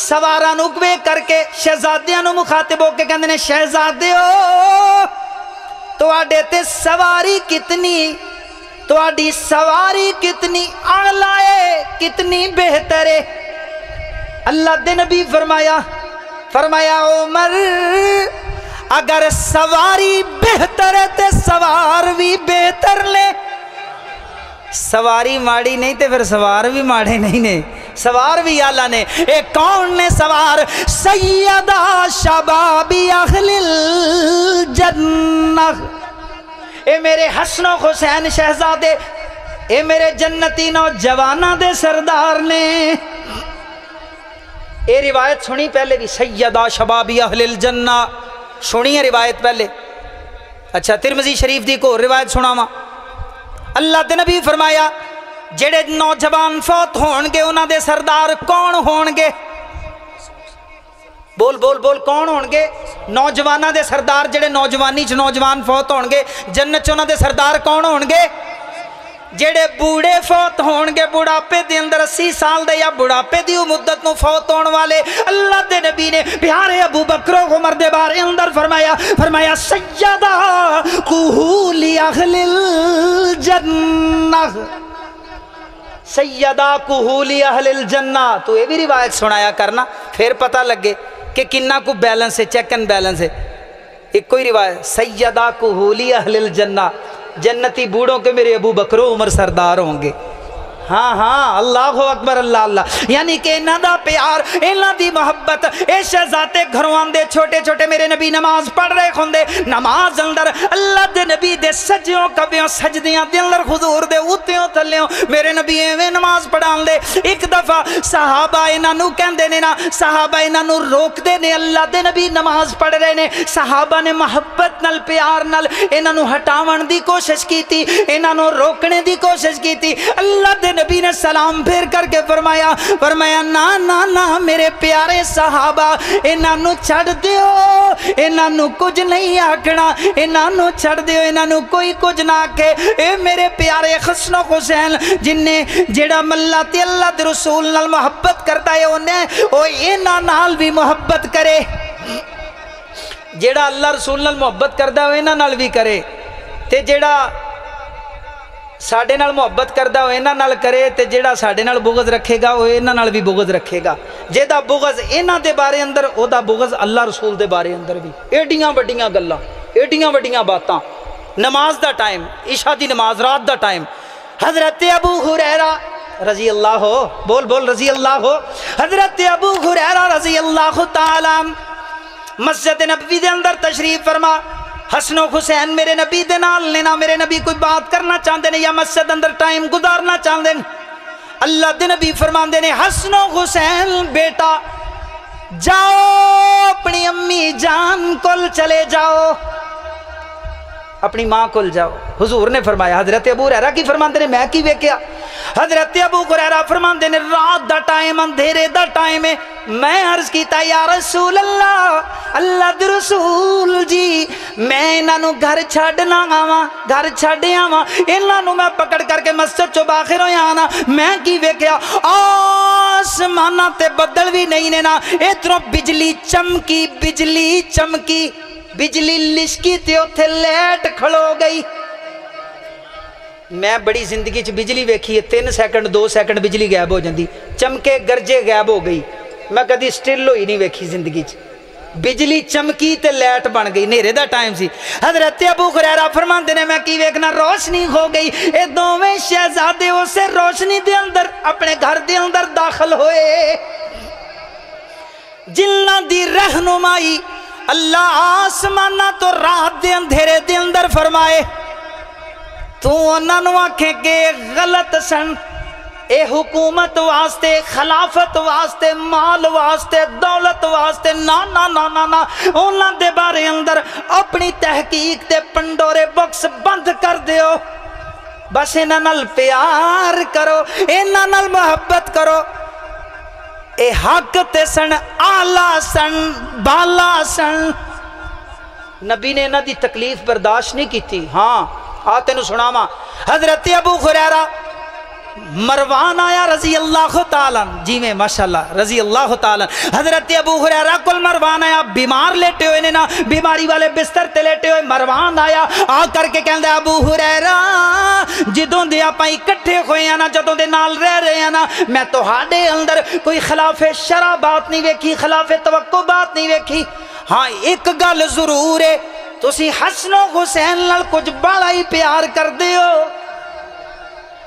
सवारा नूं वेख करके शहजादियां नूं मुखातिब होके कहंदे ने, शहजादियो तुहाडे ते सवारी कितनी आला है, कितनी बेहतर है। अल्लाह दे नबी फरमाया, फरमाया उमर अगर सवारी बेहतर है तो सवार भी बेहतर ले। सवारी माड़ी नहीं तो फिर सवार भी माड़े नहीं ने, सवार भी आला ने। ए कौन ने सवार? सैयदा शबाबी अहलिल जन्नह, ए मेरे हसनो हुसैन शहजादे, ए मेरे जन्नती नौजवाना दे सरदार ने। ये रिवायत सुनी पहले भी, सैयदा शबाबी अहलिल जन्ना सुनी है रिवायत पहले। अच्छा तिरमिज़ी शरीफ दी को रिवायत सुनावा। अल्लाह दे नबी फरमाया जेड़े नौजवान फौत होणगे उन्हां दे सरदार कौन होणगे? बोल बोल बोल, कौन होणगे? नौजवाना दे सरदार जेड़े नौजवानी च नौजवान फौत होणगे जन्नत च उन्हां दे सरदार कौन होणगे? जेड़े बूढ़े फौत होणगे बुढ़ापे दे अंदर 80 साल दे या बुढ़ापे दी मुद्दत नूं फौत होने वाले। अल्लाह दे नबी ने प्यारे अबू बकरो उमर दे बारे अंदर फरमाया सय्यदा कुहूली अहलिल जन्नह, सय्यदा कुहूली अहलिल जन्ना। तो ये भी रिवायत सुनाया करना, फिर पता लगे कि किन्ना को बैलेंस है, चेक एंड बैलेंस है। एक ही रिवायत, सय्यदा कुहूली अहलिल जन्ना, जन्नती बूढ़ों के मेरे अबू बकरो उमर सरदार होंगे। हाँ हाँ, अल्लाह हू अकबर, अल्लाह अल्लाह। यानी कि इन्हां दा प्यार, इन्हां दी मोहब्बत, ए शहजादे घरों आंदे छोटे छोटे मेरे नबी नमाज पढ़ रहे होंदे, नमाज अंदर अल्लाह दे नबी दे सज्जों कब्यों सजदियां दे अंदर हुजूर दे उत्तियों थल्लेओं मेरे नबी एवें नमाज पढ़ांदे। एक दफ़ा साहबा इन्हां नूं कहंदे ने ना, साहबा इन्हां नूं रोकदे ने, अल्लाह दे नबी नमाज पढ़ रहे ने। साहबा ने मोहब्बत नाल प्यार नाल इन्हां नूं हटाउण दी कोशिश कीती, इन्हां नूं रोकणे दी कोशिश कीती। अल्लाह दे नबी ने सलाम फेर करके फरमाया फरमाया ना ना ना मेरे प्यारे सहाबा, इन्हों छड़ दियो, इन्हों कुछ नहीं आखना, इन्हों छड़ दियो, इन्हों कोई कुछ ना आखे। ए मेरे प्यारे हसनो हुसैन जिन्ने जेड़ा मल्ला ते अल्लाह दे रसूल नाल मोहब्बत करता है उन्हें ओ इन्हां नाल भी मोहब्बत करे। जेड़ा अल्लाह रसूल नाल मोहब्बत करता है इन्हां नाल भी करे, ते जेड़ा साढ़े नाल मुहब्बत करदा हो इन्हां नाल करे, तो जिहड़ा साढ़े नाल बुगज रखेगा वो इन्हां नाल भी बुगज रखेगा। जिहदा बुगज इन्हां दे बारे अंदर उहदा बुगज अल्लाह रसूल दे बारे अंदर भी। एडियां वड्डियां गल्लां, एडियां वड्डियां बातां। नमाज दा टाइम, इशा दी नमाज रात दा टाइम, हज़रत अबू हुरैरा रज़ी अल्लाह हो, बोल बोल रज़ी अल्लाह हो, हज़रत अबू हुरैरा रज़ी अल्लाह तआला मस्जिद नबवी दे अंदर तशरीफ़ फरमा। हसनो हुसैन मेरे नबी दे नाल लेना, मेरे नबी कोई बात करना चाहते हैं या मस्जिद अंदर टाइम गुजारना चाहते हैं। अल्लाह दे नबी फरमाते ने हसनो हुसैन बेटा जाओ अपनी अम्मी जान कोल चले जाओ, अपनी माँ कोल जाओ। हुजूर ने फरमाया, हजरत अबू हुरैरा की फरमाते ने मैं की वेख्या, हजरत अबू हुरैरा फरमाते ने रात दा टाइम, अंधेरे दा टाइम है। मैं अर्ज किया या रसूल अल्लाह, अल्लाह दे रसूल जी मैं इन्हों घर छड्डना आवा, घर छड्ड आवा, इन्हों मैं पकड़ करके मस्जिद चो बाहर होया आना। मैं की वेख्या आसमाना ते बदल भी नहीं ने ना, इधरों बिजली चमकी, बिजली चमकी, बिजली लिशकी ते उथे लैट खड़ो गई। मैं बड़ी जिंदगी च बिजली वेखी है 3 सेकंड 2 सेकंड बिजली गायब हो जाती, चमके गरजे गायब हो गई। मैं कभी स्टिल होई नहीं वेखी जिंदगी च, बिजली चमकी ते लैट बन गई। नेरे दा टाइम सी। हजरत अबू हुरैरा फरमांदे ने मैं की वेखना, रोशनी हो गई। ये दोवें शहजादे उस रोशनी दे अंदर अपने घर दे अंदर दाखिल होए, जिन्हां दी रहनुमाई अल्लाह आसमाना तो रात दे अंधेरे दे अंदर फरमाए। तू उन्होंने आखे के गलत सन, ए हुकूमत वास्ते, खिलाफत वास्ते, माल वास्ते, दौलत वास्ते ना ना ना ना ना, उन्होंने दे बारे अंदर अपनी तहकीक ते पंडोरे बक्स बंद कर दियो। बस इन्हां नाल प्यार करो, इन्हां नाल मुहब्बत करो। ए हक ते सन, आला सन, बाला सन। नबी ने इन्हां दी तकलीफ बर्दाश्त नहीं की थी। हाँ आ तेनू सुनावा। हजरत अबू हुरैरा मरवान आया रजी अल्लाह तआला, जी में माशाल्लाह रजी अल्लाह तआला। हजरत अबू हुरैरा को मरवान आया, बीमार लेटे हुए ने ना, बीमारी वाले बिस्तर ते लेटे हुए। मरवान आया आ करके कहंदा अबू हुरैरा जिदों दे आप इकट्ठे होए हैं ना जदों दे नाल रह रहे हैं ना, मैं तुहाडे अंदर कोई खिलाफे शरा बात नहीं वेखी, खिलाफे तवक्को बात नहीं वेखी। हाँ एक गल जरूर है, तुसी हसनो हुसैन नाल कुछ बड़ा ही प्यार करदे हो,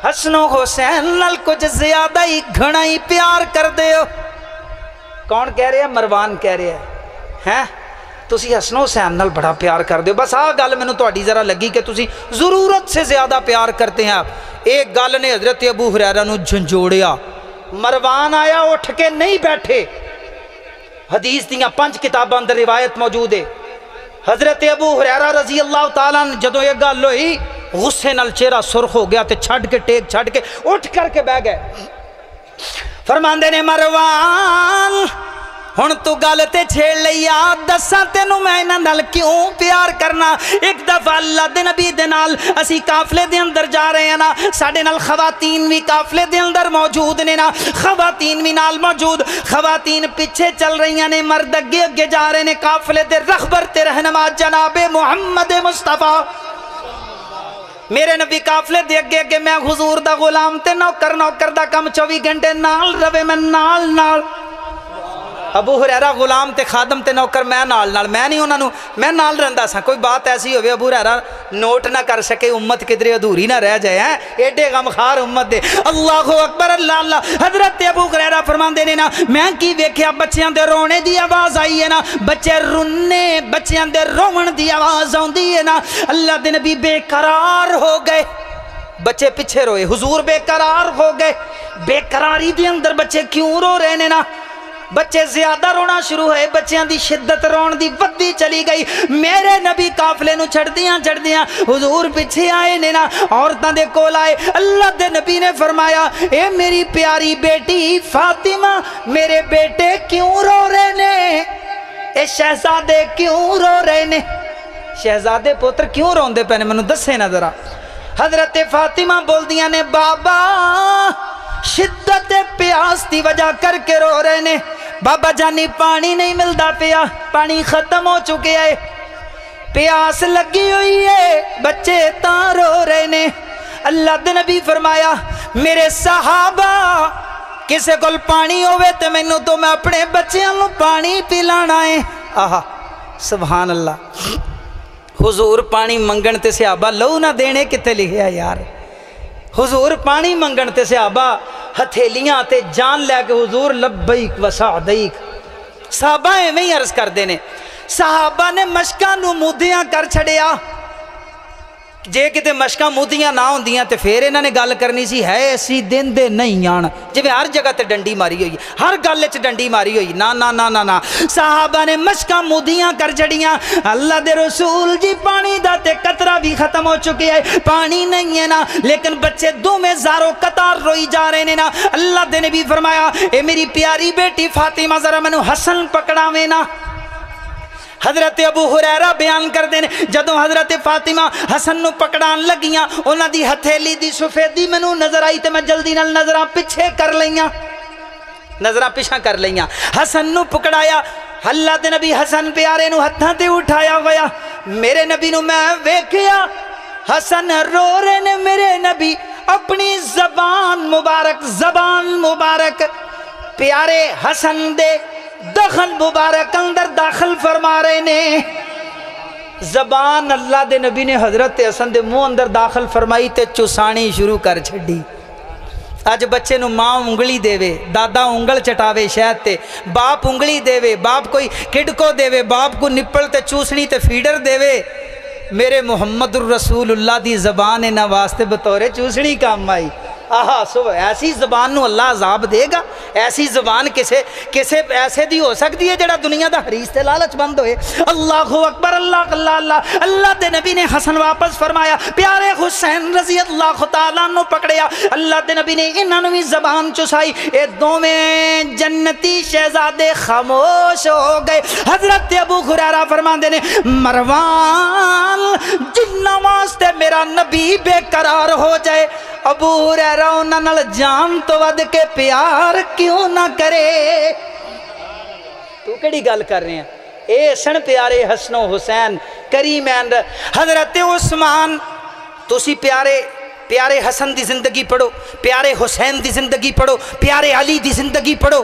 हसनो हुसैन नाल कुछ ज्यादा ही घना ही प्यार करदे हो। कौन कह रहा है? मरवान कह रहा है तुसी हसनो हुसैन नाल बड़ा प्यार करदे हो। बस आ गल मैनूं तुहाडी जरा लगी कि तुसी जरूरत से ज्यादा प्यार करते हैं आप। एक गल ने हजरत अबू हुरैरा नूं झंझोड़िया, मरवान आया उठ के नहीं बैठे। हदीस दियां 5 किताबां अंदर रिवायत मौजूद है। हजरत अबू हुरैरा रजी अल्लाह तआला जदों यह गल हुई गुस्से नाल चेहरा सुर्ख हो गया, छड़ के टेक छड़ के उठ करके बह गए। फरमांदे ने मरवान हुण तू गल ते छेड़ लई आ, दसां तैनूं मैं इन्हां नाल क्यों प्यार करना। एक दफा अल्लाह दे नबी दे नाल असी काफले दे अंदर जा रहे हैं ना, साडे नाल खवातीन भी काफले दे अंदर मौजूद ने ना, खवातीन भी नाल मौजूद। खवातीन पिछे चल रही ने, मर्द अगे अगे जा रहे ने। काफले दे रहबर ते रहनुमा जनाबे मुहम्मद मुस्तफा मेरे नबी काफले दे अगे अगे। मैं हुजूर दा गुलाम ते नौकर, नौकर दा कम 24 घंटे नाल रवे, मैं नाल नाल। अबू हुरैरा गुलाम ते खादम ते नौकर, मैं नाल नाल, मैं नहीं उन्होंने, मैं नाल रहिंदा सां। कोई बात ऐसी होवे अबू हुरैरा नोट ना कर सके, उम्मत किधरे अधूरी ना रह जाए। हैं एडे गमखार उम्मत दे। अल्लाहु अकबर अल्लाह अल्लाह। हजरत अबू हुरैरा फरमांदे ने ना, मैं की वेख्या बच्चों के रोने की आवाज़ आई है ना, बच्चे रुन्ने, बच्चों के रोवन की आवाज़ आती है ना। अल्लाह दे नबी बेकरार हो गए, बच्चे पिछे रोए, हुजूर बेकरार हो गए। बेकरारी के अंदर बच्चे क्यों रो रहे ने ना, बच्चे ज्यादा रोना शुरू हुए, बच्चों की शिद्दत रोन की वधी चली गई। मेरे नबी काफले नूं छड़दियां छड़दियां हुजूर पिछे आए ने ना, औरतों के कोल आए। अल्लाह के नबी ने फरमाया, ए मेरी प्यारी बेटी फातिमा, मेरे बेटे क्यों रो रहे ने, ए शहजादे क्यों रो रहे ने, शहजादे पुत्र क्यों रोंदे पे ने, मैनूं दस्से ना जरा। हजरत फातिमा बोलदियां ने, बाबा शिद्दत प्यास की वजह करके रो रहे ने, बाबा जानी पानी नहीं मिलता पिया, पानी खत्म हो चुके है, प्यास लगी हुई है, बच्चे तां रो रहे ने। अल्लाह दे नबी फरमाया, मेरे सहाबा किसे कोल पानी होवे ते मैनू तो मैं अपने बच्चों नूं पानी पिलाना है। आहा सुभान अल्लाह। हुजूर पानी मंगण ते सहाबा लहू ना देने किथे लिखिया यार। हुजूर पानी मंगण ते सहाबा हथेलियां ते जान लैके हुजूर लब्बैक व सअदैक। सहाबा एवें ही अर्ज करते हैं, सहाबा ने मशकां नूं मूदियां कर छड़िया। जे किते मशकां मूदियां ना होंदियां ते फिर इन्हां ने गल करनी सी, है असी दिन दे नहीं आण। जिवें हर जगह ते डंडी मारी होई, हर गल च डंडी मारी होई, ना ना ना ना ना। सहाबा ने मशकां मूदियां कर छड़ियां। अल्लाह दे रसूल जी पानी दा ते कतरा भी खत्म हो चुकिया है, पानी नहीं है ना, लेकिन बच्चे दोवें ज़ारो कतार रोई जा रहे ने ना। अल्लाह दे नबी फरमाया, ए मेरी प्यारी बेटी फातिमा जरा मैनू हसन पकड़ावे ना। हजरत अबू हुरैरा बयान करते हैं, जदों हजरत फातिमा हसन नूं पकड़ान लगियां, उन्हां दी हथेली दी सफेदी मैनूं नजर आई, तो मैं जल्दी नाल नजरां पिछे कर लईयां, नजरां पिछा कर लईयां। हसन नूं पकड़ाया, अल्लाह दे नबी हसन प्यारे नूं हत्थां ते उठाया होया। मेरे नबी नूं मैं वेखिया, हसन रो रहे ने। मेरे नबी अपनी जबान मुबारक प्यारे हसन दे दखन मुबारक अंदर दाखिल फरमा रहे ने। जबान अल्लाह दे नबी ने हजरत हसन दे मुँह अंदर दाखिल फरमाई ते चुसानी शुरू कर छड़ी। अज बच्चे नूं माँ उंगली देवे, दादा उंगल चटावे शहद ते, बाप उंगली देवे, बाप कोई किडको देवे, बाप को निप्पल ते चूसनी ते फीडर देवे। मेरे मुहम्मद रसूलुल्लाह दी जबान इन्हां वास्ते बतौरे चूसनी काम आई। आहा सो ऐसी जबान नूं अल्लाह अजाब देगा। ऐसी जबान किसे किसे ऐसे दी हो सकती है जिहड़ा दुनिया दा हरीस ते लालच बंद होए। अल्लाहु अकबर अल्लाह अल्लाह अल्लाह। अल्लाह दे नबी ने हसन वापस फरमाया, प्यारे हुसैन रजी अल्लाह तआला नूं पकड़िया। अल्लाह दे नबी ने इन्हां नूं भी जबान चुसाई। ए दोवें जन्नती शहजादे खामोश हो गए। हजरत अबू हुरैरा फरमांदे ने, मरवान जिन्ना वास्ते मेरा नबी बेकरार हो जाए, अबू हुरैरा उन्हां नाल जान तो वध के प्यार क्यों ना करे। तू केड़ी गल कर रहे हैं, ए सन प्यारे हसनो हुसैन करीमैन। हजरत उस्मान तुसी प्यारे प्यारे हसन की जिंदगी पढ़ो, प्यारे हुसैन की जिंदगी पढ़ो, प्यारे अली की जिंदगी पढ़ो।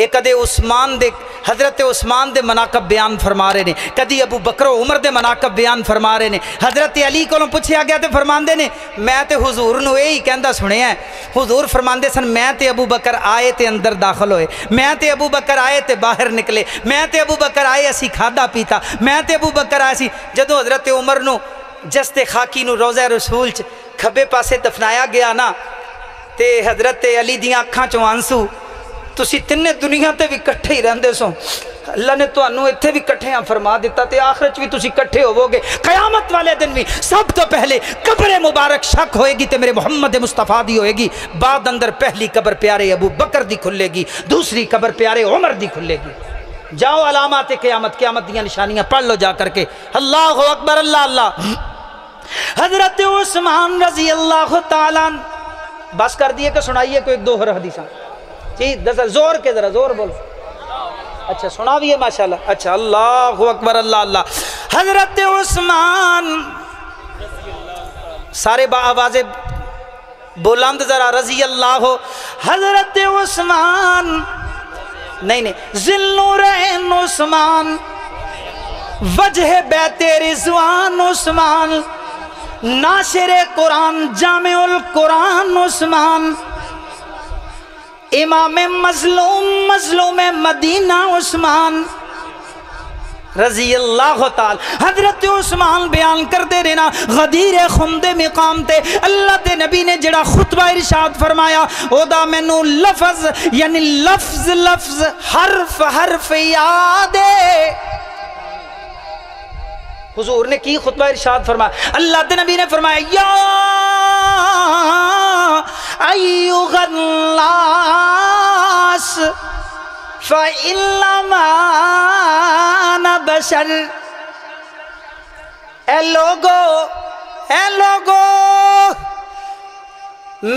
ये कदे उस्मान दे हज़रत उस्मान दे मनाकब बयान फरमा रहे हैं, कदी अबू बकर उमर दे मनाकब बयान फरमा रहे हैं। हज़रत अली को पूछया गया तो फरमाते हैं मैं तो हुजूर नूं यही कहता सुने है। हुजूर फरमाते सन मैं तो अबू बकर आए तो अंदर दाखिल होए, मैं तो अबू बकर आए तो बाहर निकले, मैं तो अबू बकर आए असी खादा पीता, मैं तो अबू बकर आए असी जदों हज़रत उमर नूं जस्ते खाकी नूं रोज़ा रसूल च खब्बे पासे दफनाया गया ना तो हज़रत अली दीआं अखां चों आंसू। तुसी तिन्ने दुनिया ते भी कट्ठे ही रहंदे सो, अल्लाह ने तुहानू इत्थे भी कट्ठियां फरमा दिता ते आखिर च भी तुसी कट्ठे होवोगे। कयामत वाले दिन भी सब तो पहले कब्र मुबारक शक होएगी ते मेरे मुहम्मद मुस्तफ़ा दी होएगी। बाद अंदर पहली कब्र प्यारे अबू बकर दी खुलेगी, दूसरी कब्र प्यारे उमर दी खुलेगी। जाओ अलामत कयामत कयामत दी निशानियां पढ़ लो जा करके। अल्लाह अकबर अल्लाह अल्लाह। हजरत उस्मान रजी अल्लाह तआला, बस कर दिए कि सुनाइए कोई दो हदीसा? दरअसल जोर के जरा जोर बोलो। अच्छा सुना भी है माशाल्लाह। अच्छा अल्लाह अकबर अल्लाह अल्लाह। हजरत उस्मान सारे आवाज़ें बुलंद जरा रजी अल्लाह हो। हजरत उस्मान नहीं जिल्लुरैन उस्मान, वजह बैते रिजवान उस्मान, नाशिरे कुरान जामिउल कुरान उस्मान, इमाम मजलूम मजलूम मदीना उस्मान रजी अल्लाह तआला। हजरत उस्मान बयान करते रहना गदीर खुमदे मकाम ते अल्लाह के नबी ने जड़ा खुतबा इरशाद फरमाया ओदा मैनू लफ्ज यानी लफ्ज लफ्ज हरफ हरफ याद है। हुजूर ने की खुतबा इरशाद फरमाया, अल्लाह के नबी ने फरमाया या अय्युहन नास फ़इन्नमा अना बशर, ए लोगो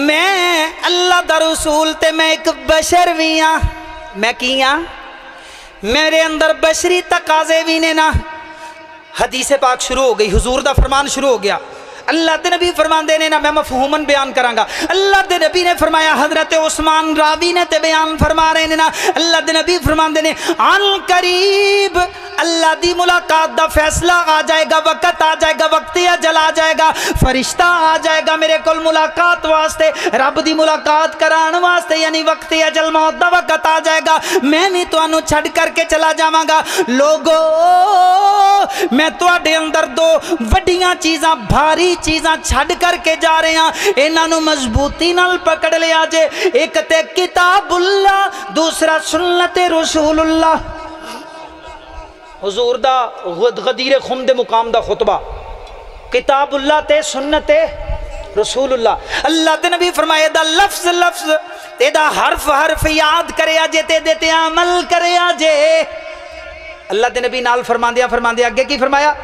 मैं अल्लाह दा रसूल ते मैं एक बशर भी हाँ। मैं की हाँ? मेरे अंदर बशरी तकाजे भी ने ना। हदीसे पाक शुरू हो गई, हुजूर दा फरमान शुरू हो गया। अल्लाह के नबी फरमाते ने ना मैं मफहूमन बयान करांगा। अल्लाह के नबी ने फरमाया हजरत उस्मान रावी ने ते बयान फरमा रहे ने ना। अल्लाह के नबी फरमाते ने अन करीब अल्लाह की मुलाकात का फैसला आ जाएगा, वक्त आ जाएगा, वक्त या जला जाएगा, फरिश्ता आ जाएगा मेरे को मुलाकात वास्ते, रब की मुलाकात कराने वास्ते, यानी वक्त या जल मौत का वक्त आ जाएगा। मैं नहीं तुहानू छड़ करके चला जावांगा। लोगो मैं तुहाडे अंदर दो वड्डियां चीज़ां भारी चीज़ां छड़ करके जा रहे हैं, इन्हों मजबूती नाल पकड़ लिया जे। एक ते किताबुल्ला, दूसरा सुन्नते रसूलुल्ला। हुजूर दा गदीरे खुम दे मुकाम दा खुतबा किताबुल्ला ते सुन्नते रसूलुल्ला। अल्लाह ते नबी फरमाए दा लफ्ज लफ्ज एदा हरफ हरफ याद करे जे ते देते अमल करे जे। अल्लाह ते नबी नाल फरमांदिया फरमांदिया अगे की फरमाया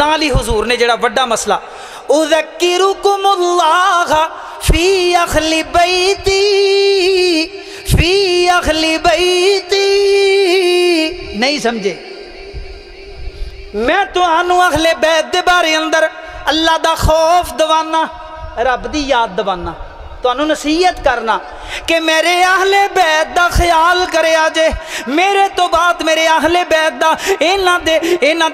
नाली हुजूर ने जड़ा वड्डा मसला उज़क्किरुकुमुल्लाह फी अहली बैती। नहीं समझे? मैं तो आनू अहले बैत दे बारे अंदर अल्लाह दा खौफ दवाना, रब दी याद दवाना, तुहानू नसीहत करना कि मेरे आहले बैत दा ख्याल करे जे। मेरे तो बाद मेरे आहले बैत दा इन्हां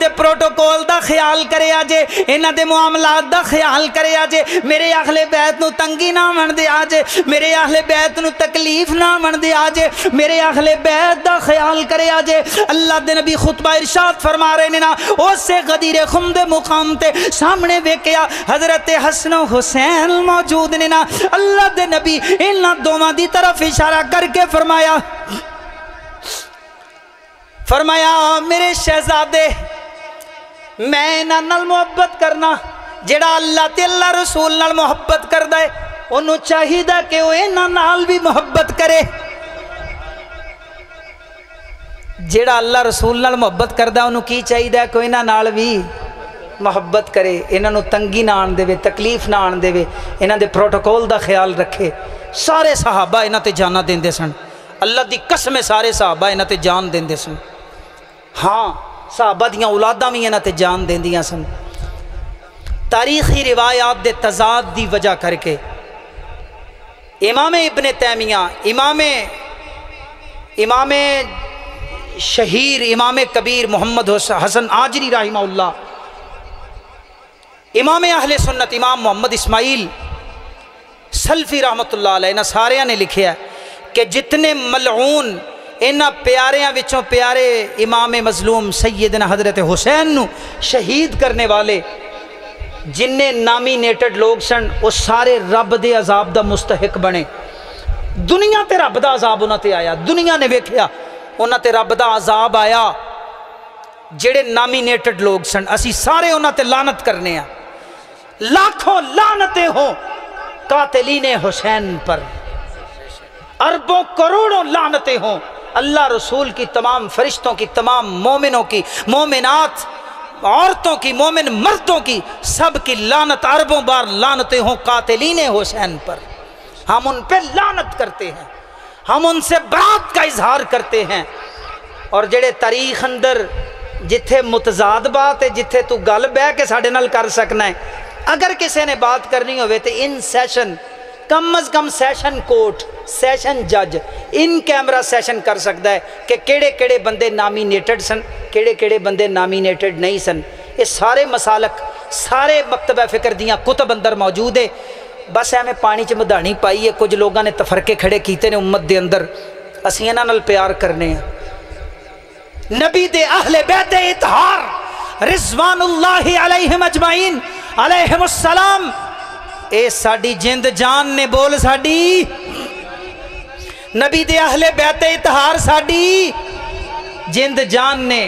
दे प्रोटोकॉल दा ख्याल करे जे, इन्हां दे मुआमलात दा ख्याल करे जे। मेरे आहले बैत नू तंगी ना वणदे आ जे, मेरे आहले बैत नू तकलीफ ना वणदे आ जे, मेरे आहले बैत दा ख्याल करे जे। अल्लाह दे नबी खुतबा इरशाद फरमा रहे ने ना उस गदीरे खुम दे मुकाम ते सामने वेखिया हज़रत हसन हुसैन मौजूद ने ना। अल्लाह दे नबी इन्हां दोवां दी तरफ इशारा करके फरमाया मेरे शहजादे मैं इन्हां नाल मुहब्बत करना, जेड़ा अल्लाह ते अल्लाह रसूल नाल मुहब्बत करदा है उन्होंने चाहिदा कि वह इन्हां नाल भी मुहब्बत करे। जेड़ा अल्लाह रसूल नाल मुहब्बत करदा उन्होंने की चाहिदा है कि इन्हां नाल भी मुहब्बत करे, इन्हों तंगी ना आन देवे, तकलीफ ना आन देवे, इन्हों दे प्रोटोकॉल का ख्याल रखे। सारे सहाबा इन्हों ते जाना देंदे सन, अल्लाह दी कसम सारे सहाबा इन्हों ते जान देंदे सन। हाँ सहाबा दियाँ औलादा भी इन्हों ते जान देंदियां सन। तारीखी रिवायात दे तजाद दी वजह करके इमाम इब्ने तैमिया इमाम शहीर इमाम कबीर मोहम्मद हसन आजरी रहिमहुल्लाह, इमाम अहले सुन्नत इमाम मोहम्मद इस्माइल सल्फी रहमतुल्लाह अलैह, इन्हां सारिया ने लिखिया कि जितने मलऊन इन्हां प्यारियां विचों प्यारे इमाम मजलूम सैयदना हजरत हुसैन नू शहीद करने वाले जिन्ने नामीनेटेड लोग सन वो सारे रब दे अजाब दा मुस्तहिक बने। दुनिया ते रब दा अजाब उन्हां ते आया, दुनिया ने वेखिया उन्हां ते रब दा अजाब आया। जिहड़े नामीनेटेड लोग सन असी सारे उन्हां ते लानत करने आ, लाखों लानतें हो कातिलीने हुसैन पर, अरबों करोड़ों लानतें हो अल्लाह रसूल की, तमाम फरिश्तों की, तमाम मोमिनों की, मोमिनात औरतों की, मोमिन मर्दों की, सब की लानत, अरबों बार लानतें हो कातिलीने हुसैन पर। हम उन पर लानत करते हैं, हम उनसे बरात का इजहार करते हैं। और जेड़े तारीख अंदर जिथे मुतजाद बात है, जिथे तू गल बह के साढ़े नाल कर सकना है, अगर किसी ने बात करनी हो तो in session cum as cum session court, session जज इन कैमरा सैशन कर सकता है कि केड़े केड़े बंदे नामीनेटेड सन, केड़े केड़े बंदे नामीनेटेड नहीं सन। ये सारे मसालक सारे मकतबा फिक्र दियाँ कुतब अंदर मौजूद है। बस एवें पानी च मधानी पाई है, कुछ लोगों ने तफरके खड़े किए ने उम्मत के अंदर। असीं इन्हां नाल प्यार करने हैं, नबी दे अहले बैत इतहार रिज़वानुल्लाहि अलैहिम अजमाइन अलैहिमुस्सलाम, ए साडी जिंद जान ने बोल साडी। नबी दे अहले बैत इतहार साडी जिंद जान ने,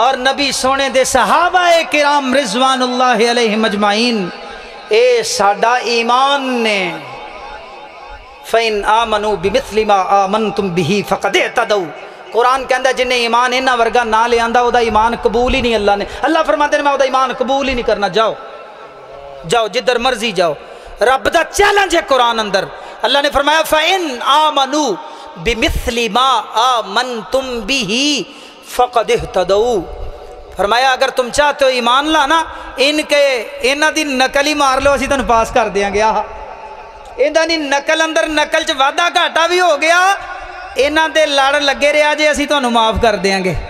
और नबी सोने दे सहाबा ए किराम रिज़वानुल्लाहि अलैहिम अजमाइन, ए साडा ईमान ने। फ़इन आमनू बिमिस्लि मा आमनतुम बिही फ़क़द इहतदौ। कुरान कहता जिन्हें ईमान इन्हों वर्गा ना लिया वह ईमान कबूल ही नहीं। अल्लाह ने, अल्लाह फरमाते हैं मैं वह ईमान कबूल ही नहीं करना। जाओ जाओ जिधर मर्जी जाओ, रब का चैलेंज है कुरान अंदर। अल्लाह ने फरमाया फ़इन आमनू बिमिस्लि मा आमनतुम बिही फ़क़द इहतदौ। फरमाया अगर तुम चाहते हो ईमान लाना, इनके इन्हों की नकल ही मार लो, असीं तुहानूं पास कर देंगे। आह इन्हां दी नकल अंदर, नकल च वाधा घाटा भी हो गया, इन्हां दे लड़ लगे रहा जे असीं तुहानूं माफ़ कर देंगे।